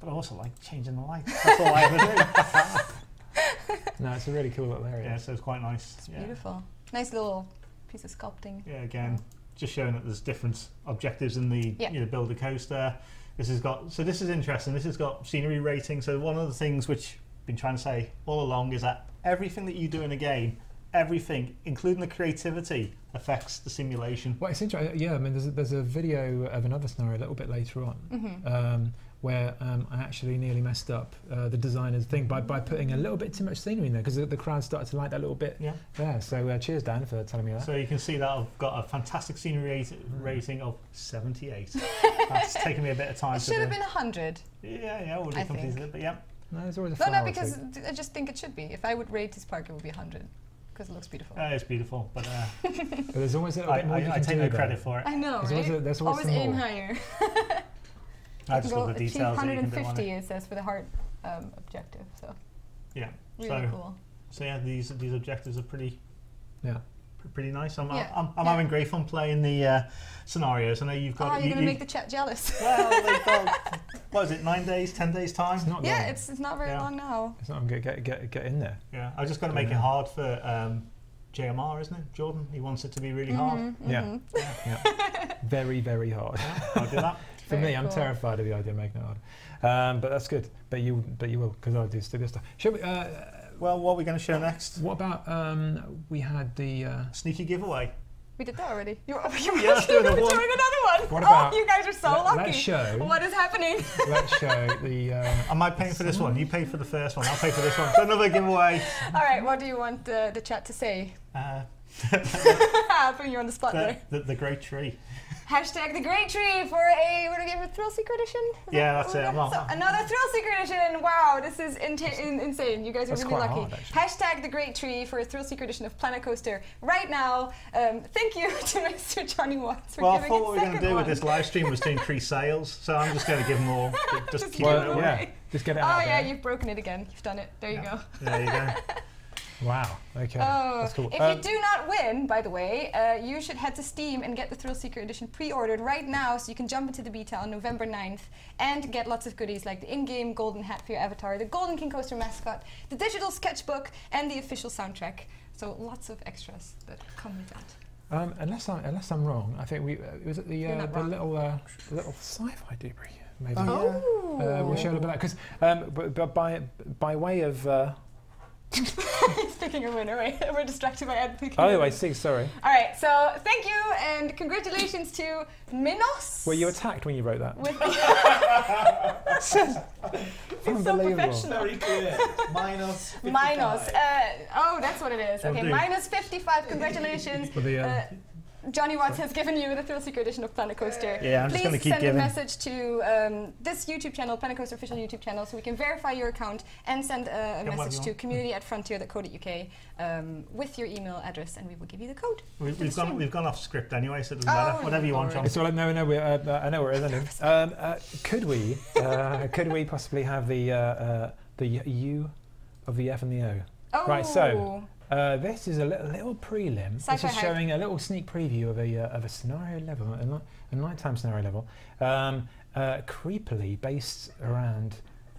but I also like changing the lights. That's all I ever do. No, it's a really cool little area. Yeah, so it's quite nice. It's yeah. beautiful. Nice little piece of sculpting. Yeah, again, just showing that there's different objectives in the yeah. you know, build a coaster. This has got so this is interesting. This has got scenery rating. So one of the things which I've been trying to say all along is that everything that you do in a game. Everything, including the creativity, affects the simulation. Well, it's interesting. Yeah, I mean, there's a, there's a video of another scenario a little bit later on mm-hmm. um, where um, I actually nearly messed up uh, the designer's thing by, by putting a little bit too much scenery in there because the, the crowd started to like that little bit yeah. there. So uh, cheers, Dan, for telling me that. So you can see that I've got a fantastic scenery rate, rating of seventy-eight. That's taken me a bit of time. It should have been one hundred. Yeah, yeah, all the companies did, but yeah. No, there's always a no, no, because I just think it should be. If I would rate this park, it would be one hundred. Because it looks beautiful. Uh, it's beautiful, but, uh, but there's always a little I, bit more I, you I, can I take no credit for it. I know, there's right? Always, a, there's always always aim more. higher. I just love the details. one hundred fifty it says for the heart um, objective. So yeah, really so, cool. So yeah, these these objectives are pretty. Yeah. Pretty nice. I'm, yeah. I'm, I'm yeah. having great fun playing the uh, scenarios. I know you've got. Oh, you're you, gonna you, make the chat jealous. Well, they've got. What is it? Nine days, ten days time. It's not yeah, long. it's it's not very yeah. long now. It's not. I'm gonna get get get in there. Yeah, I just got to make know. it hard for um, J M R, isn't it, Jordan? He wants it to be really mm-hmm, hard. Mm-hmm. Yeah. yeah. yeah. Very very hard. Yeah, I'll do that. For very me, cool. I'm terrified of the idea of making it hard. Um, but that's good. But you but you will because I do studio stuff. Should we? Uh, Well, what are we going to show next? What about um, we had the uh, sneaky giveaway? We did that already. You're, you're yeah, doing, doing another one. What about, oh, you guys are so let, lucky. Let's show. What is happening? Let's show the. Uh, Am I paying for this one? You paid for the first one. I'll pay for this one. Another giveaway. All right. What do you want the, the chat to say? Uh, Putting you on the spot the, there. The, the great tree. Hashtag the great tree for a what do we get for Thrill Seeker edition? Is yeah, that, that's it. Not, so not. Another Thrill Seeker edition. Wow, this is in, insane. You guys are that's really lucky. Hard, Hashtag the great tree for a Thrill Seeker edition of Planet Coaster right now. Um, thank you to Mister Johnny Watts for well, giving us Well, I thought what we were going to do one. with this live stream was to increase sales, so I'm just going to give more. Just, just keep well, it away. Yeah, just get it out. Oh yeah, there. You've broken it again. You've done it. There yeah. you go. There you go. Wow, okay, oh, that's cool. If um, you do not win, by the way, uh, you should head to Steam and get the Thrill Seeker edition pre-ordered right now so you can jump into the beta on November ninth and get lots of goodies like the in-game golden hat for your avatar, the Golden King Coaster mascot, the digital sketchbook, and the official soundtrack. So lots of extras that come with that. Um, unless, I'm, unless I'm wrong, I think we, uh, was it the, uh, the little, uh, little sci-fi debris? Maybe. Oh. Uh, we'll show a little bit of that, because um, by, by way of... Uh, He's picking a winner, right? We're distracted by Ed picking. Oh, I see, sorry. All right, so thank you and congratulations to Minos. Were you attacked when you wrote that? It's so professional. Very clear. Minos. Minos. Uh, oh, that's what it is. Okay, minus fifty-five. Congratulations. For the, uh, uh, Johnny Watts has given you the Thrill Seeker edition of Planet Coaster. Yeah, I'm Please just going to keep send giving. a message to um, this YouTube channel, Planet Coaster official YouTube channel, so we can verify your account and send a, a message to community at frontier dot co dot U K um, with your email address, and we will give you the code. We, we've gone, we've gone off script anyway, so it doesn't matter. Oh, whatever you want, John. It's all right. No, no, we're, uh, I know where it is. Isn't it? Um, uh, could we, uh, could we possibly have the uh, uh, the U of the F and the O? Oh. Right. So. Uh, this is a little, little prelim. Psycho this is hype. Showing a little sneak preview of a uh, of a scenario level, a, night, a nighttime scenario level, um, uh, creepily based around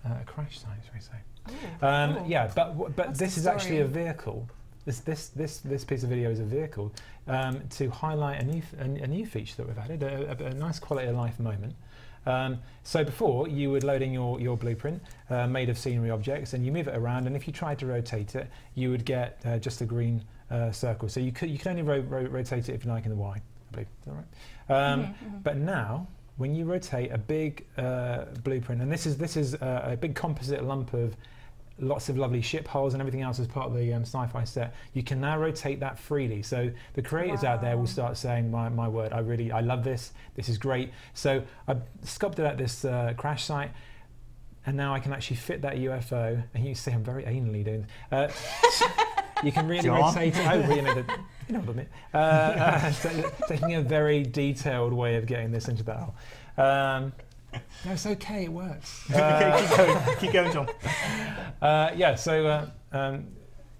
uh, a crash site, shall we say? Ooh, um, cool. Yeah, but w but That's this is actually a vehicle. This this this this piece of video is a vehicle um, to highlight a new f a, a new feature that we've added, a, a, a nice quality of life moment. Um, so before, you were loading your, your blueprint uh, made of scenery objects, and you move it around, and if you tried to rotate it, you would get uh, just a green uh, circle. So you could, you could only ro ro rotate it, if you like, in the Y, I believe. Is that right? Um, mm-hmm, mm-hmm. But now, when you rotate a big uh, blueprint, and this is, this is uh, a big composite lump of lots of lovely ship hulls and everything else as part of the um, sci-fi set, you can now rotate that freely. So the creators wow. out there will start saying, my, my word, I really, I love this, this is great. So I sculpted out this uh, crash site, and now I can actually fit that U F O, and you see I'm very anally doing uh, you can really John? rotate it over, you know, the, you know what I mean. Uh, uh, so taking a very detailed way of getting this into that hull. Um, No, it's okay, it works. Uh, keep going, keep going, John. Uh, yeah, so uh, um,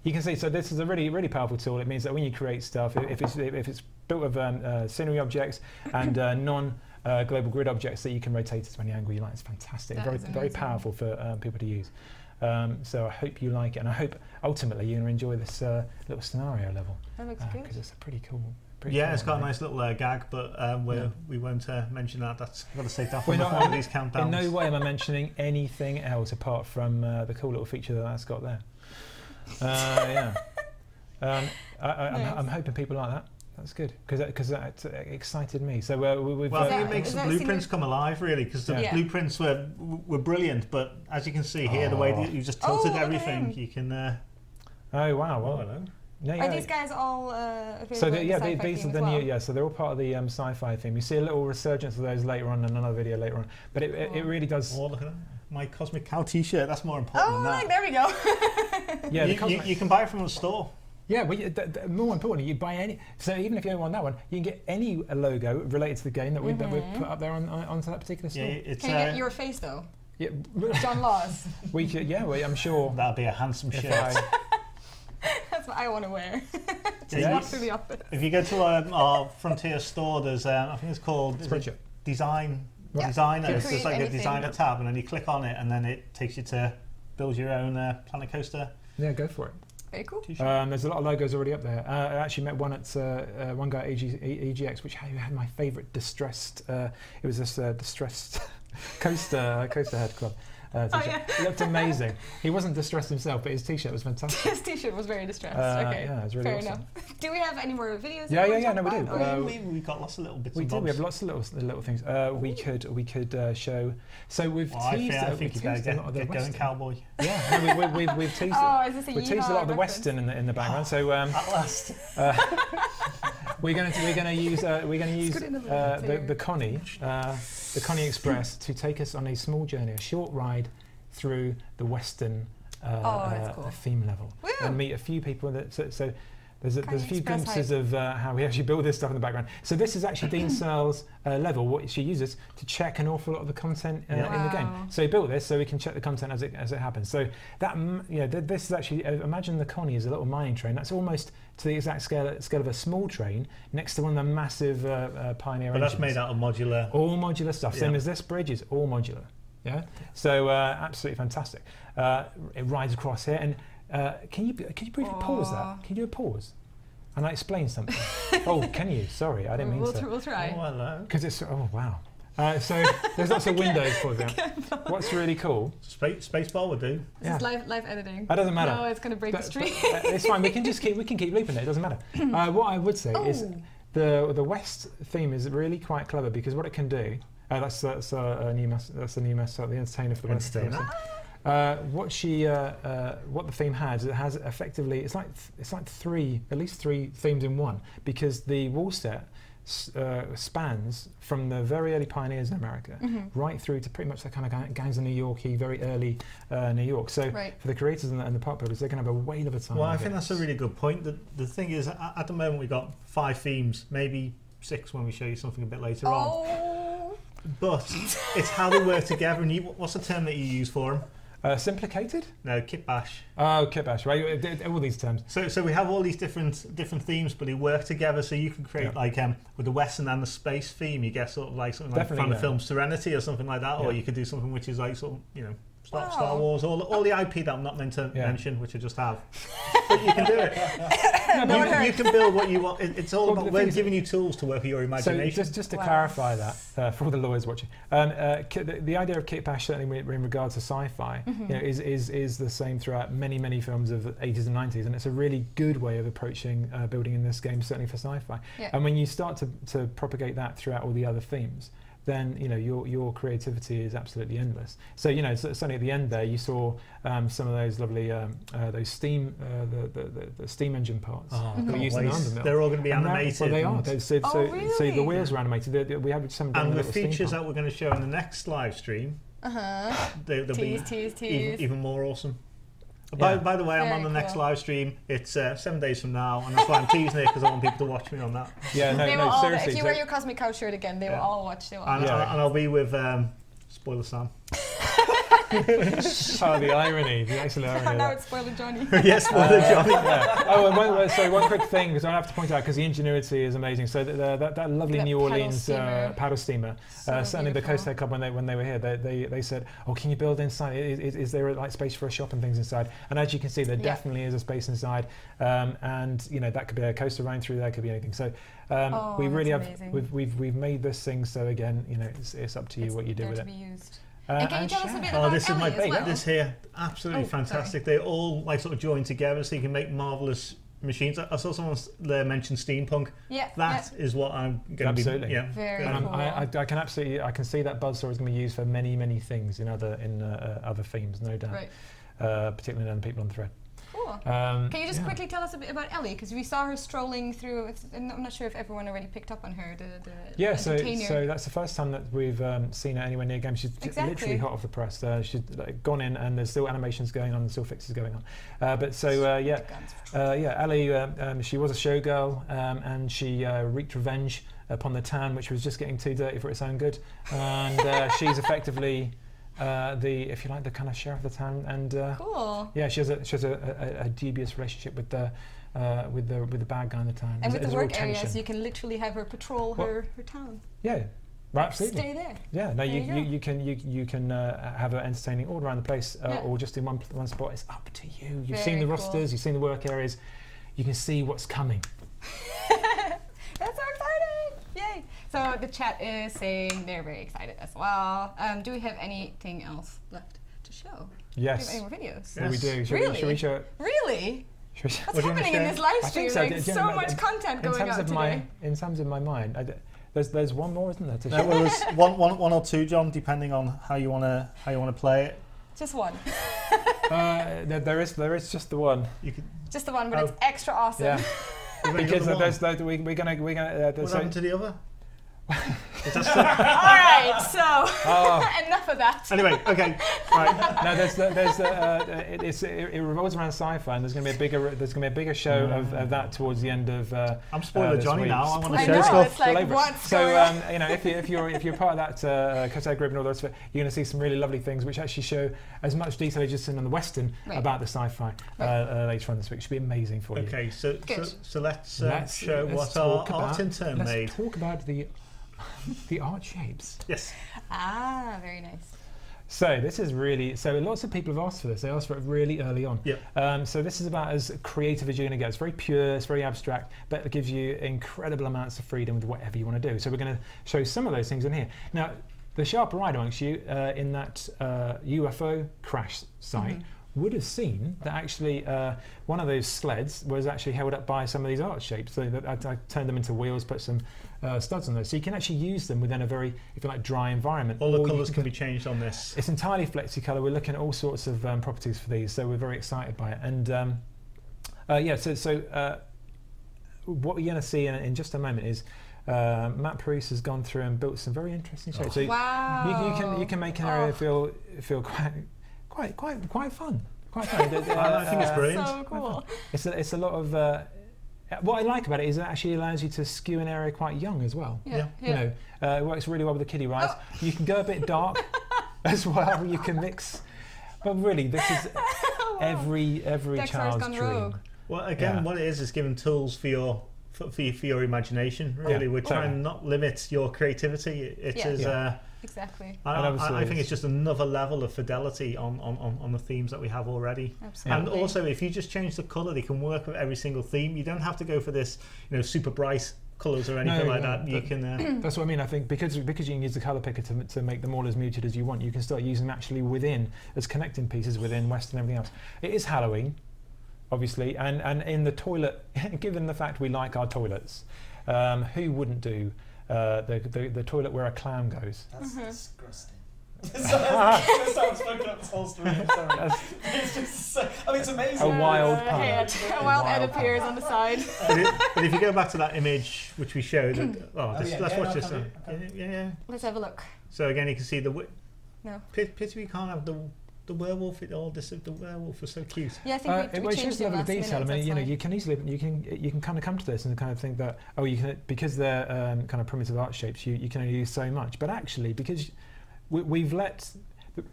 you can see, so this is a really, really powerful tool. It means that when you create stuff, if it's, if it's built of um, uh, scenery objects and uh, non uh, global grid objects, that you can rotate it to any angle you like. It's fantastic, that very, very powerful for um, people to use. Um, so I hope you like it, and I hope ultimately you enjoy this uh, little scenario level. That looks uh, good. Because it's a pretty cool. Pretty yeah, cool, it's got right? a nice little uh, gag, but um, we're, yeah. we won't uh, mention that. That's I've got to say that from one of these countdowns. In no way am I mentioning anything else apart from uh, the cool little feature that that's got there. Uh, yeah, um, I, I, nice. I'm, I'm hoping people like that. That's good because because that, that excited me. So uh, we've well, I think it makes the blueprints come alive really because the yeah. blueprints were were brilliant. But as you can see here, oh. the way that you just tilted oh, everything, you can. Uh, oh wow! Well, hello. No, yeah. Are these guys all uh, available? So the, yeah, the they, these are the well? new. Yeah, so they're all part of the um, sci-fi theme. You see a little resurgence of those later on in another video later on. But it, it, it really does. Oh, look at that. My Cosmic Cow T-shirt. That's more important. Oh, than that. Like, there we go. yeah, you, the you, you can buy it from the store. Yeah, but you, th th more importantly, you buy any. So even if you don't want that one, you can get any logo related to the game that we mm-hmm. that we put up there on, on onto that particular store. Yeah, it's, can you uh, get your face though? Yeah, John Laws. We could, yeah, we, I'm sure that'd be a handsome shirt. That's what I want to wear. Just yeah. walk through the office. If you go to um, our Frontier store, there's um, I think it's called it Design yeah. Designer. It's just like anything. a designer tab, and then you click on it, and then it takes you to build your own uh, Planet Coaster. Yeah, go for it. Very cool. Um, there's a lot of logos already up there. Uh, I actually met one at uh, uh, one guy at A G, A G X, which had my favourite distressed. Uh, it was this uh, distressed coaster coaster head club. Uh, oh, yeah. It looked amazing. He wasn't distressed himself, but his T-shirt was fantastic. His T-shirt was very distressed. Uh, okay, yeah, it was really Fair awesome. enough. Do we have any more videos? Yeah, yeah, yeah. No, we do. Uh, we, we got lots of little bits. We and do. Bobs. We have lots of little little things. Uh, we could we could uh, show. So we've well, teased. I, feel, I think you better get, get going, cowboy. Yeah, no, we, we, we've we've teased. Oh, is this a We've teased a lot of the Western in the in the background. So um, at last, uh, we're going to we're going to use uh, we're going to use uh, the, the Connie uh, the Connie Express to take us on a small journey, a short ride. Through the Western uh, oh, uh, cool. theme level Woo! and meet a few people. That so, so there's a, there's a few glimpses height. of uh, how we actually build this stuff in the background. So this is actually Dean Searle's uh, level, what she uses to check an awful lot of the content uh, yeah. in wow. the game. So he built this so we can check the content as it as it happens. So that m you know th this is actually uh, imagine the Connie is a little mining train. That's almost to the exact scale scale of a small train next to one of the massive uh, uh, Pioneer. But engines. That's made out of modular. All modular stuff. Yeah. Same as this bridge is all modular. Yeah, so uh, absolutely fantastic. Uh, it rides across here, and uh, can you can you briefly Aww. pause that? Can you do a pause? And I explain something. oh, can you? Sorry, I didn't mean we'll to. We'll try. Oh, hello. Because it's oh wow. Uh, so there's lots of windows, for example. What's really cool? Space, space bar would do. Yeah. This is live, live editing. That doesn't matter. No, it's going to break but, the stream. But, uh, it's fine. We can just keep we can keep looping it. It doesn't matter. Uh, what I would say oh. is the the West theme is really quite clever because what it can do. Uh, that's that's uh, a new mess, that's a new mess up the entertainer for the West theme. Uh, what she, uh, uh, what the theme has, it has effectively, it's like th it's like three, at least three themes in one, because the wall set s uh, spans from the very early pioneers in America mm-hmm. right through to pretty much that kind of Gangs of New York-y, very early uh, New York. So right. for the creators and the, and the park builders, they're going to have a whale of a time. Well, I, I think that's a really good point. The, the thing is, at, at the moment we've got five themes, maybe six when we show you something a bit later oh. on. But it's how they work together. And you, what's the term that you use for them? Uh, Simplicated? No, kitbash. Oh, kitbash, right? All these terms. So, so we have all these different different themes, but they work together. So you can create yeah. like um, with the Western and the space theme, you get sort of like something Definitely like from yeah. the film Serenity or something like that, yeah. or you could do something which is like sort of you know Star, wow. Star Wars, all all the I P that I'm not meant to yeah. mention, which I just have. But you can do it. no, you, no, you can build what you want. It, it's all well, about we're giving you tools to work with your imagination. So just just to wow. clarify that uh, for all the lawyers watching, um, uh, the, the idea of kitbash certainly in regards to sci-fi mm-hmm. you know, is is is the same throughout many many films of the eighties and nineties, and it's a really good way of approaching uh, building in this game, certainly for sci-fi. Yeah. And when you start to to propagate that throughout all the other themes, then you know your your creativity is absolutely endless. So you know certainly at the end there you saw um, some of those lovely um, uh, those steam uh, the, the, the the steam engine parts. Oh, mm-hmm. that used in the undermill. They're all going to be and animated. Well, they are. They, so, oh, so, really? so the wheels are animated. They, they, we have some. And the features that we're going to show in the next live stream. Uh huh. They, they'll tease, be tease, tease. Even, even more awesome. Yeah. By, by the way, Very I'm on the cool. next live stream. It's uh, seven days from now, and that's why I'm teasing it because I want people to watch me on that. Yeah, no, they no, all, seriously. If you wear your Cosmic Cow shirt again, they yeah. will all watch. They will and, all yeah. watch. And I'll be with um, Spoiler Sam. Oh, the irony, the excellent irony. Oh, now it's Spoiler Johnny. Yes, Spoiler uh, Johnny. Yeah. Oh, and one, sorry, one quick thing, because I have to point out, because the ingenuity is amazing. So the, the, that, that lovely that New Orleans paddle steamer, uh, paddle steamer so uh, certainly beautiful. The Coaster Club, when they, when they were here, they, they, they said, oh, can you build inside? Is, is, is there like space for a shop and things inside? And as you can see, there yeah. definitely is a space inside. Um, and, you know, that could be a coaster running through there, could be anything. So um, oh, we really have, amazing. we've, we've, we've made this thing. So again, you know, it's, it's up to you it's what you do with it. Used. Uh, and can you tell us a bit oh, about this Ellie is my baby. Well? This here, absolutely oh, fantastic. Sorry. They all like sort of join together, so you can make marvelous machines. I, I saw someone there mention steampunk. Yeah, that yeah. is what I'm going to be. Yeah, very um, cool. I, I, I can absolutely, I can see that buzzsaw is going to be used for many, many things in other in uh, other themes, no doubt. Right. Uh, particularly in people on the thread. Cool. Um, can you just yeah. quickly tell us a bit about Ellie? Because we saw her strolling through. With, I'm not sure if everyone already picked up on her. The, the yeah, so, so that's the first time that we've um, seen her anywhere near game. She's exactly. literally hot off the press. Uh, she's like, gone in, and there's still animations going on, and still fixes going on. Uh, but so uh, yeah, uh, yeah, Ellie. Uh, um, she was a showgirl, um, and she uh, wreaked revenge upon the town, which was just getting too dirty for its own good. And uh, she's effectively. Uh, the, if you like, the kind of sheriff of the town, and uh, cool. yeah, she has a she has a, a, a dubious relationship with the uh, with the with the bad guy in the town. And it's, with the work areas, you can literally have her patrol well, her, her town. Yeah, right, absolutely. Stay there. Yeah, no, there you, you, you you can you you can uh, have her entertaining all around the place, uh, yeah. or just in one one spot. It's up to you. You've Very seen the cool. rosters, you've seen the work areas, you can see what's coming. That's our Yay! So the chat is saying they're very excited as well. Um, do we have anything else left to show? Yes. Do we have any more videos? Yes. Well, we do. Should really? We, should we show it? Really? What's happening in this live stream? So, like, so know, much content going on today. My, in terms of my mind, I d there's there's one more, isn't there? To show? No, well, there's one, one, one or two, John, depending on how you wanna how you wanna play it. Just one. uh, there, there is there is just the one. You could just the one, but oh. it's extra awesome. Yeah. Because uh, there's, there's, we, we're gonna, we're gonna. Uh, what happened to the other? All right, so oh. enough of that. Anyway, okay. Right. No, there's, there's, uh, uh, it, it's, it, it revolves around sci-fi, and there's gonna be a bigger, there's gonna be a bigger show mm. of, of that towards the end of. Uh, I'm spoiler uh, Johnny week. Now. I want to show stuff. Like, what's so going um, on? You know, if you if you're if you're part of that uh, category and all those, you're gonna see some really lovely things, which actually show as much detail as you've seen on the Western right. about the sci-fi right. uh, uh, later on this week. It should be amazing for okay, you. Okay, so, so so let's, uh, let's show let's what our about, art intern let's made. Talk about the. The art shapes. Yes. Ah, very nice. So this is really, so lots of people have asked for this. They asked for it really early on. Yep. Um, so this is about as creative as you're going to get. It's very pure, it's very abstract, but it gives you incredible amounts of freedom with whatever you want to do. So we're going to show some of those things in here. Now, the sharper eye amongst you uh, in that uh, U F O crash site mm-hmm. would have seen that actually uh, one of those sleds was actually held up by some of these art shapes. So that I, I turned them into wheels, put some Uh, studs on those, so you can actually use them within a very, if you like, dry environment. All the colours can be changed on this. It's entirely flexicolour. We're looking at all sorts of um, properties for these, so we're very excited by it. And um, uh, yeah, so so uh, what we're going to see in, in just a moment is uh, Matt Priest has gone through and built some very interesting shapes. Oh. So wow! You, you can you can make an area oh. feel feel quite quite quite quite fun. Quite fun. uh, I think it's brilliant. So cool. It's a, it's a lot of. Uh, What I like about it is it actually allows you to skew an area quite young as well. Yeah, yeah. You know, uh, it works really well with the kiddie rides. Oh. You can go a bit dark as well. You can mix, but really, this is every every Dexter's child's dream. Rogue. Well, again, yeah. what it is is giving tools for your for, for, your, for your imagination. Really, yeah. we're trying to yeah. not limit your creativity. It yeah. is. Yeah. Uh, Exactly. I, I, I think it's just another level of fidelity on, on, on, on the themes that we have already. Absolutely. And also, if you just change the colour, they can work with every single theme. You don't have to go for this, you know, super bright colours or anything no, like no, that. You can. Uh, that's what I mean. I think because because you can use the colour picker to to make them all as muted as you want, you can start using them actually within as connecting pieces within West and everything else. It is Halloween, obviously, and and in the toilet. Given the fact we like our toilets, um, who wouldn't do? Uh, the, the, the toilet where a clown goes. That's mm-hmm. disgusting. That sounds fucking up this whole story. I'm sorry. It's just so, I mean, it's amazing. A wild pad. A wild head appears on the side. But if you go back to that image which we showed, oh, oh, this, yeah, let's yeah, watch no, this one. Yeah, yeah, yeah. Let's have a look. So again, you can see the. No. Pity we can't have the. The werewolf, it all. This, the werewolf was so cute. Yeah, I think uh, we, we it, changed it last minute. I mean, you know, you can easily, you can, you can kind of come to this and kind of think that, oh, you can, because they're um, kind of primitive art shapes, you, you can only use so much. But actually, because we, we've let,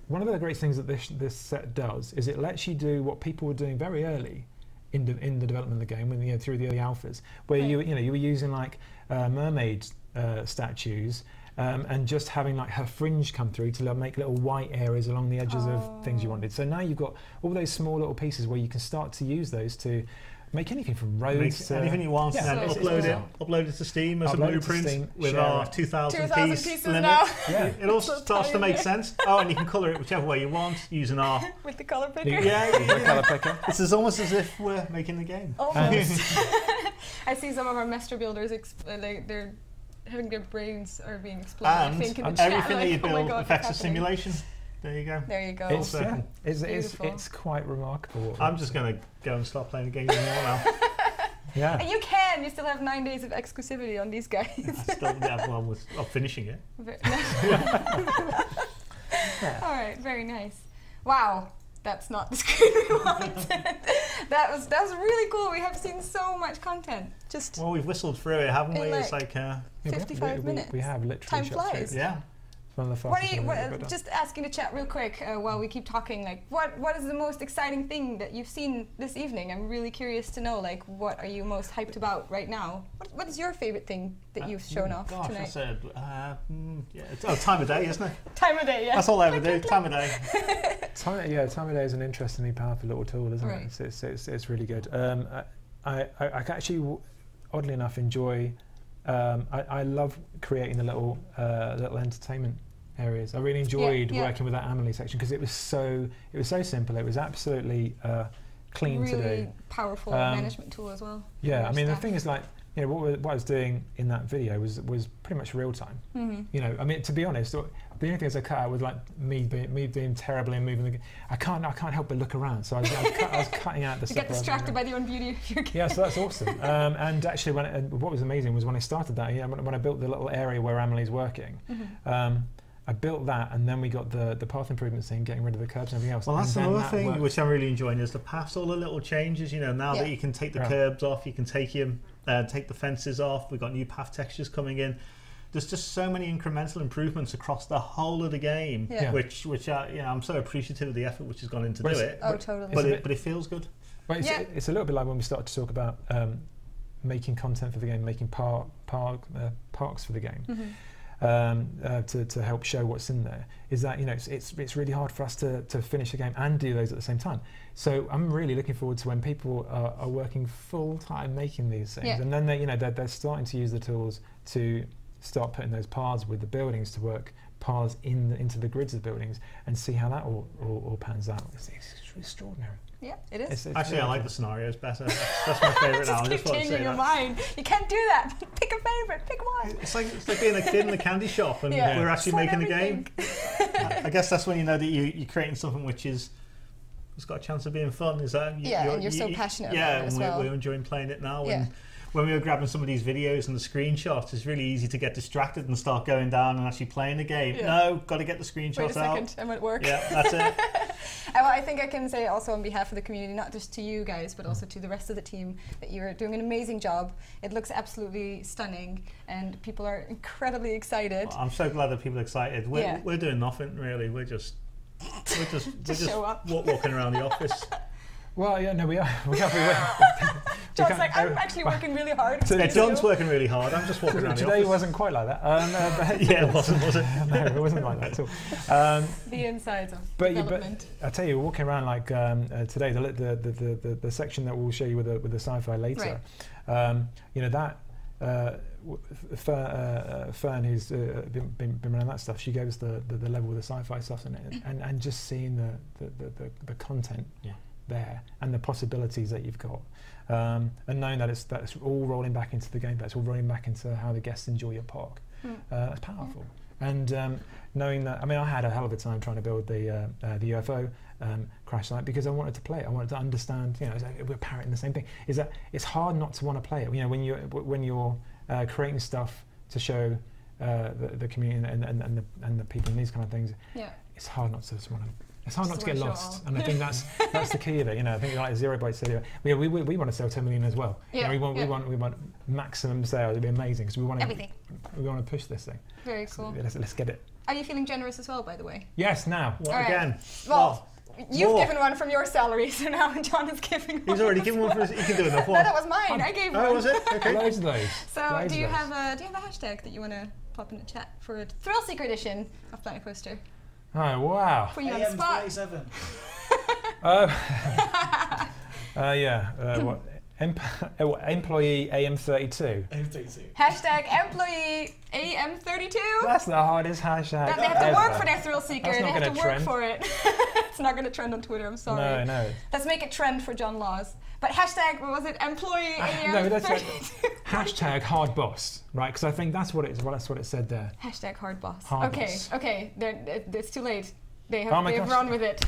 one of the great things that this this set does is it lets you do what people were doing very early in the in the development of the game, when you know through the early alphas, where right. you you know you were using like uh, mermaid uh, statues. Um, and just having like her fringe come through to make little white areas along the edges oh. of things you wanted. So now you've got all those small little pieces where you can start to use those to make anything from roads to anything you want, yeah. and so upload it, bizarre. upload it to Steam as upload a blueprint Steam, with our two thousand piece pieces limit. Now. Yeah. It all starts to make sense. Oh, and you can colour it whichever way you want using our with the colour picker. Yeah, with the colour picker. It's as almost as if we're making the game. Almost. I see some of our master builders exp like they're. Having their brains are being exploded. And, I think, in and the everything chat, like, that you build oh affects the simulation. There you go. There you go. It's, yeah, it's, it's, it's quite remarkable. I'm just going to go and start playing the game anymore now. Yeah. And you can. You still have nine days of exclusivity on these guys. I still have one with oh, finishing it. yeah. All right. Very nice. Wow. That's not the screen we wanted. That was that was really cool. We have seen so much content. Just well, we've whistled through it, haven't we? Like it's like uh, fifty-five we, minutes. We, we have literally time flies. Yeah. One of the what are you, what, just asking the chat real quick uh, while we keep talking. Like, what what is the most exciting thing that you've seen this evening? I'm really curious to know. Like, what are you most hyped about right now? What what is your favorite thing that uh, you've shown gosh, off tonight? That's a, uh, mm, yeah, it's, oh, time of day, isn't it? Time of day, yeah. That's all I ever do. Time of day. Time, yeah, time of day is an interestingly powerful little tool, isn't right. it? It's, it's it's it's really good. Um, I I, I actually, oddly enough, enjoy. Um, I, I love creating the little uh, little entertainment areas. I really enjoyed yeah, yeah. working with that Amelie section because it was so it was so simple. It was absolutely uh, clean really to do. Really powerful um, management tool as well. Yeah, I mean staff. The thing is like you know what, what I was doing in that video was was pretty much real time. Mm-hmm. You know, I mean to be honest, the only things I cut out was like me being, me being terrible and moving. The, I can't I can't help but look around. So I was, I was, cut, I was cutting out the. You stuff get distracted by the own beauty of your game. Yeah, so that's awesome. Um, and actually, when it, uh, what was amazing was when I started that. Yeah, when, when I built the little area where Amelie's working, mm-hmm. um, I built that, and then we got the the path improvement thing, getting rid of the curbs and everything else. Well, that's another that thing worked. Which I'm really enjoying is the paths, all the little changes. You know, now yeah. that you can take the right. curbs off, you can take him, uh, take the fences off. We've got new path textures coming in. There's just so many incremental improvements across the whole of the game, yeah. Yeah. which which are, you know, I'm so appreciative of the effort which has gone into well, do it. Oh, totally. But it, but it feels good. Well, it's, yeah. it, it's a little bit like when we started to talk about um, making content for the game, making park, park uh, parks for the game. Mm-hmm. um, uh, to, to help show what's in there, is that, you know, it's, it's, it's really hard for us to, to finish the game and do those at the same time. So I'm really looking forward to when people are, are working full time making these things, yeah. and then they, you know, they're, they're starting to use the tools to start putting those paths with the buildings to work paths in the, into the grids of the buildings, and see how that all, all, all pans out. It's, it's extraordinary. Yeah, it is. It's, it's Actually, I like the scenarios better. That's, that's my favourite now. I just want to say your that. mind. You can't do that. Pick a favourite. Pick one. It's like, it's like being a kid in the candy shop, and yeah. we're actually Slide making everything. a game. I guess that's when you know that you, you're creating something which is it's got a chance of being fun. Is that? You, yeah, you're, and you're you, so passionate. Yeah, about it as well. we're, we're enjoying playing it now. Yeah. And when we were grabbing some of these videos and the screenshots, it's really easy to get distracted and start going down and actually playing the game. Yeah. No, got to get the screenshots Wait a second, out. I'm at work. Yeah, that's it. Well, I think I can say also on behalf of the community, not just to you guys, but also to the rest of the team, that you're doing an amazing job. It looks absolutely stunning, and people are incredibly excited. Well, I'm so glad that people are excited. We're, yeah. we're doing nothing really. We're just, we're just, just, we're just show up. walking around the office. Well, yeah, no, we are. We are. We are. John's like, I'm actually working really hard. So yeah, John's working really hard. I'm just walking around the office. Today wasn't quite like that. Um, uh, but yeah, it wasn't, was it? No, it wasn't like that at all. Um, the insides of but development. You, but I tell you, walking around like um, uh, today, the the, the the the the section that we'll show you with the with the sci-fi later, right. um, you know that. Uh, Fern, uh, Fern, who's uh, been, been, been around that stuff, she gave us the, the, the level with the sci-fi stuff in it, and, and and just seeing the the the, the, the content. Yeah. there and the possibilities that you've got, um, and knowing that it's that's all rolling back into the gameplay, it's all rolling back into how the guests enjoy your park. Mm. Uh, it's powerful, yeah. and um, knowing that, I mean, I had a hell of a time trying to build the uh, uh, the U F O um, crash site because I wanted to play it. I wanted to understand. You know, like we're parroting the same thing. Is that it's hard not to want to play it. You know, when you when you're uh, creating stuff to show uh, the, the community and and and the, and the people and these kind of things. Yeah, it's hard not to just want to. It's hard not to get lost, and I think that's that's the key of it. You know, I think like zero by zero. We we, we, we want to sell ten million as well. Yeah, you know, we want yeah. we want we want maximum sales. It'd be amazing because we want everything. We want to push this thing. Very cool. So let's let's get it. Are you feeling generous as well, by the way? Yes. Now what, right. again. Well, well you've more. given one from your salary, so now John is giving. He's one already given well. one from his. He can do another one. No, that was mine. I'm, I gave. Oh, one. was it? Okay. Loads of those. So Loads do you those. have a do you have a hashtag that you want to pop in the chat for a Thrill Seeker edition of Planet Coaster? Oh wow! Put you on the spot. A M thirty-seven. uh, uh, yeah. Uh, what? Em oh, employee A M thirty-two. A M thirty-two. Hashtag employee A M thirty-two. That's the hardest hashtag. That they have to ever. work for their Thrill Seeker. They have to work trend. for it. It's not going to trend on Twitter. I'm sorry. No, no. Let's make it trend for John Laws. But hashtag, what was it? Employee A M thirty-two. Uh, no, that's right. Hashtag hard boss, right? Because I think that's what it is. Well, that's what it said there. Hashtag hard boss. Hard okay, boss. okay. They're, it's too late. They have, oh they have run with it.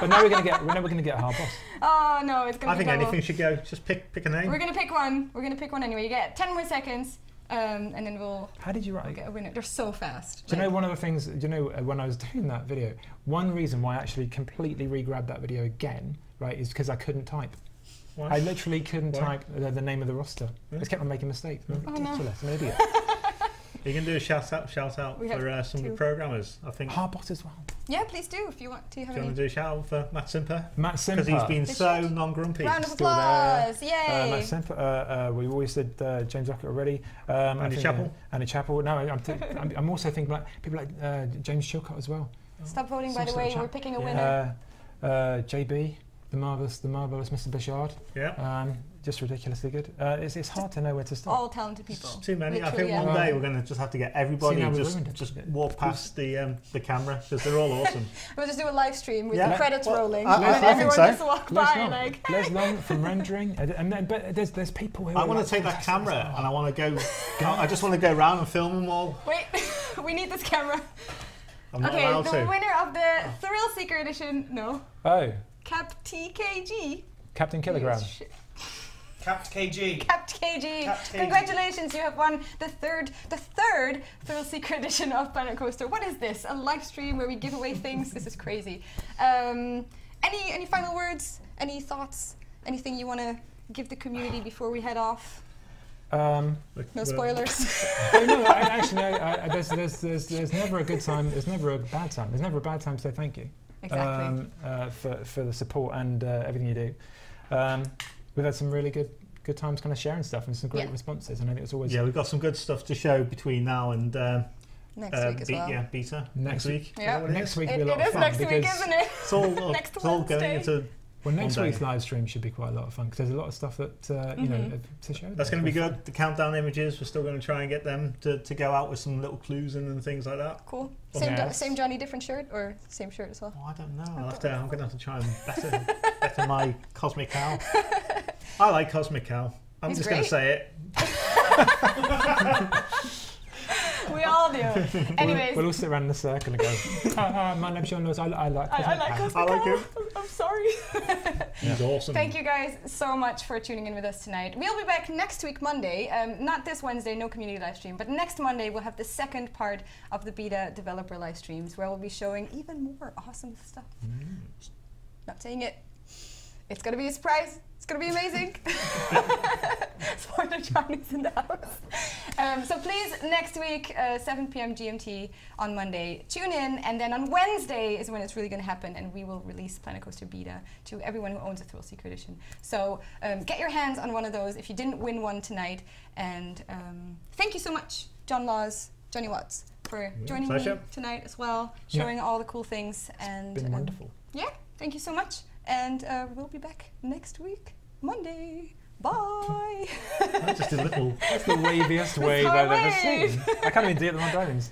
But now we're gonna get. We're never gonna get a hard boss. Oh no, it's gonna. I be think double. anything should go. Just pick, pick a name. We're gonna pick one. We're gonna pick one anyway. You get ten more seconds, um, and then we'll. How did you write? We'll get a winner. They're so fast. Do like, you know one of the things? Do you know when I was doing that video, one reason why I actually completely re-grabbed that video again, right, is because I couldn't type. What? I literally couldn't what? type the, the name of the roster. Yeah. I just kept on making mistakes. Oh, ridiculous, no. I'm an idiot. You can do a shout out, shout out we for uh, some two. of the programmers, I think. Hard boss as well. Yeah, please do if you want to have. Do you want to do a shout out for Matt Simper? Matt Simper, because he's been they so should. non grumpy. Round of applause! Yay! Uh, Matt Simper. Uh, uh, we always said uh, James Lockett already. Um, Andy Chappell. Uh, Andy Chappell. No, I'm, I'm, I'm also thinking like people like uh, James Chilcott as well. Stop voting, some by the way. We're picking a yeah. winner. Uh, uh, J B. The marvelous, the marvelous Mister Bouchard. Yeah. Um, just ridiculously good. Uh, it's, it's hard to know where to start. All talented people. It's too many. Literally, I think yeah. one day we're going to just have to get everybody to just, just walk past the um, the camera because they're all awesome. We'll just do a live stream with yeah. the credits well, rolling, I, I, and I everyone so. just walk Les by. Long. Like Les Long from rendering, and then, but there's there's people who. I want like to take that camera and, and I want to go. I just want to go around and film them all. Wait, we need this camera. I'm not okay, allowed the to. winner of the Thrill Seeker edition. No. Oh. Cap T K G. Captain Kilogram. Capt K G. Capt K G. Capt K G. Congratulations, you have won the third, the third Thrill Seeker edition of Planet Coaster. What is this? A live stream where we give away things? This is crazy. Um, any any final words? Any thoughts? Anything you want to give the community before we head off? Um, no spoilers. Oh, no, I, actually, no, I, I, there's, there's there's there's never a good time. There's never a bad time. There's never a bad time to say thank you. Exactly. Um, uh, for, for the support and uh, everything you do. Um, we've had some really good good times kind of sharing stuff and some great yeah. responses, and I think it's always... Yeah, we've got some good stuff to show between now and uh, Next uh, week as well. Yeah, beta. Next, next week. Yeah, next week will be a lot of fun. It is next week, isn't it? It's all, next it's all going into. Well, next Monday. Week's live stream should be quite a lot of fun because there's a lot of stuff that, uh, you mm-hmm. know, to show. That's going to be good. Fun. The countdown images, we're still going to try and get them to, to go out with some little clues in and things like that. Cool. Same, yes. same Johnny, different shirt or same shirt as well? Oh, I don't know. I'll have to, I'm going to have to try and better, better my Cosmic Owl. I like Cosmic Owl. I'm He's just going to say it. We all do. Anyways, we'll, we'll all sit around in a circle and go, uh, uh, my name's John Laws. I, I like I, I like Coaster I like him. I'm sorry. He's awesome. Thank you guys so much for tuning in with us tonight. We'll be back next week, Monday. Um, not this Wednesday, no community live stream, but next Monday we'll have the second part of the beta developer live streams where we'll be showing even more awesome stuff. Mm. Not saying it. It's going to be a surprise. It's going to be amazing. Spoiler Johnny's in the house. Um, so please, next week, uh, seven p m G M T on Monday, tune in. And then on Wednesday is when it's really going to happen. And we will release Planet Coaster Beta to everyone who owns a Thrill Seeker edition. So um, get your hands on one of those if you didn't win one tonight. And um, thank you so much, John Laws, Johnny Watts, for yeah, joining pleasure. me tonight as well, showing yeah. all the cool things. And it's been um, wonderful. Yeah, thank you so much. And uh, we'll be back next week, Monday. Bye. That's just a little. That's the waviest wave I've ever seen. I can't even do it with my diamonds.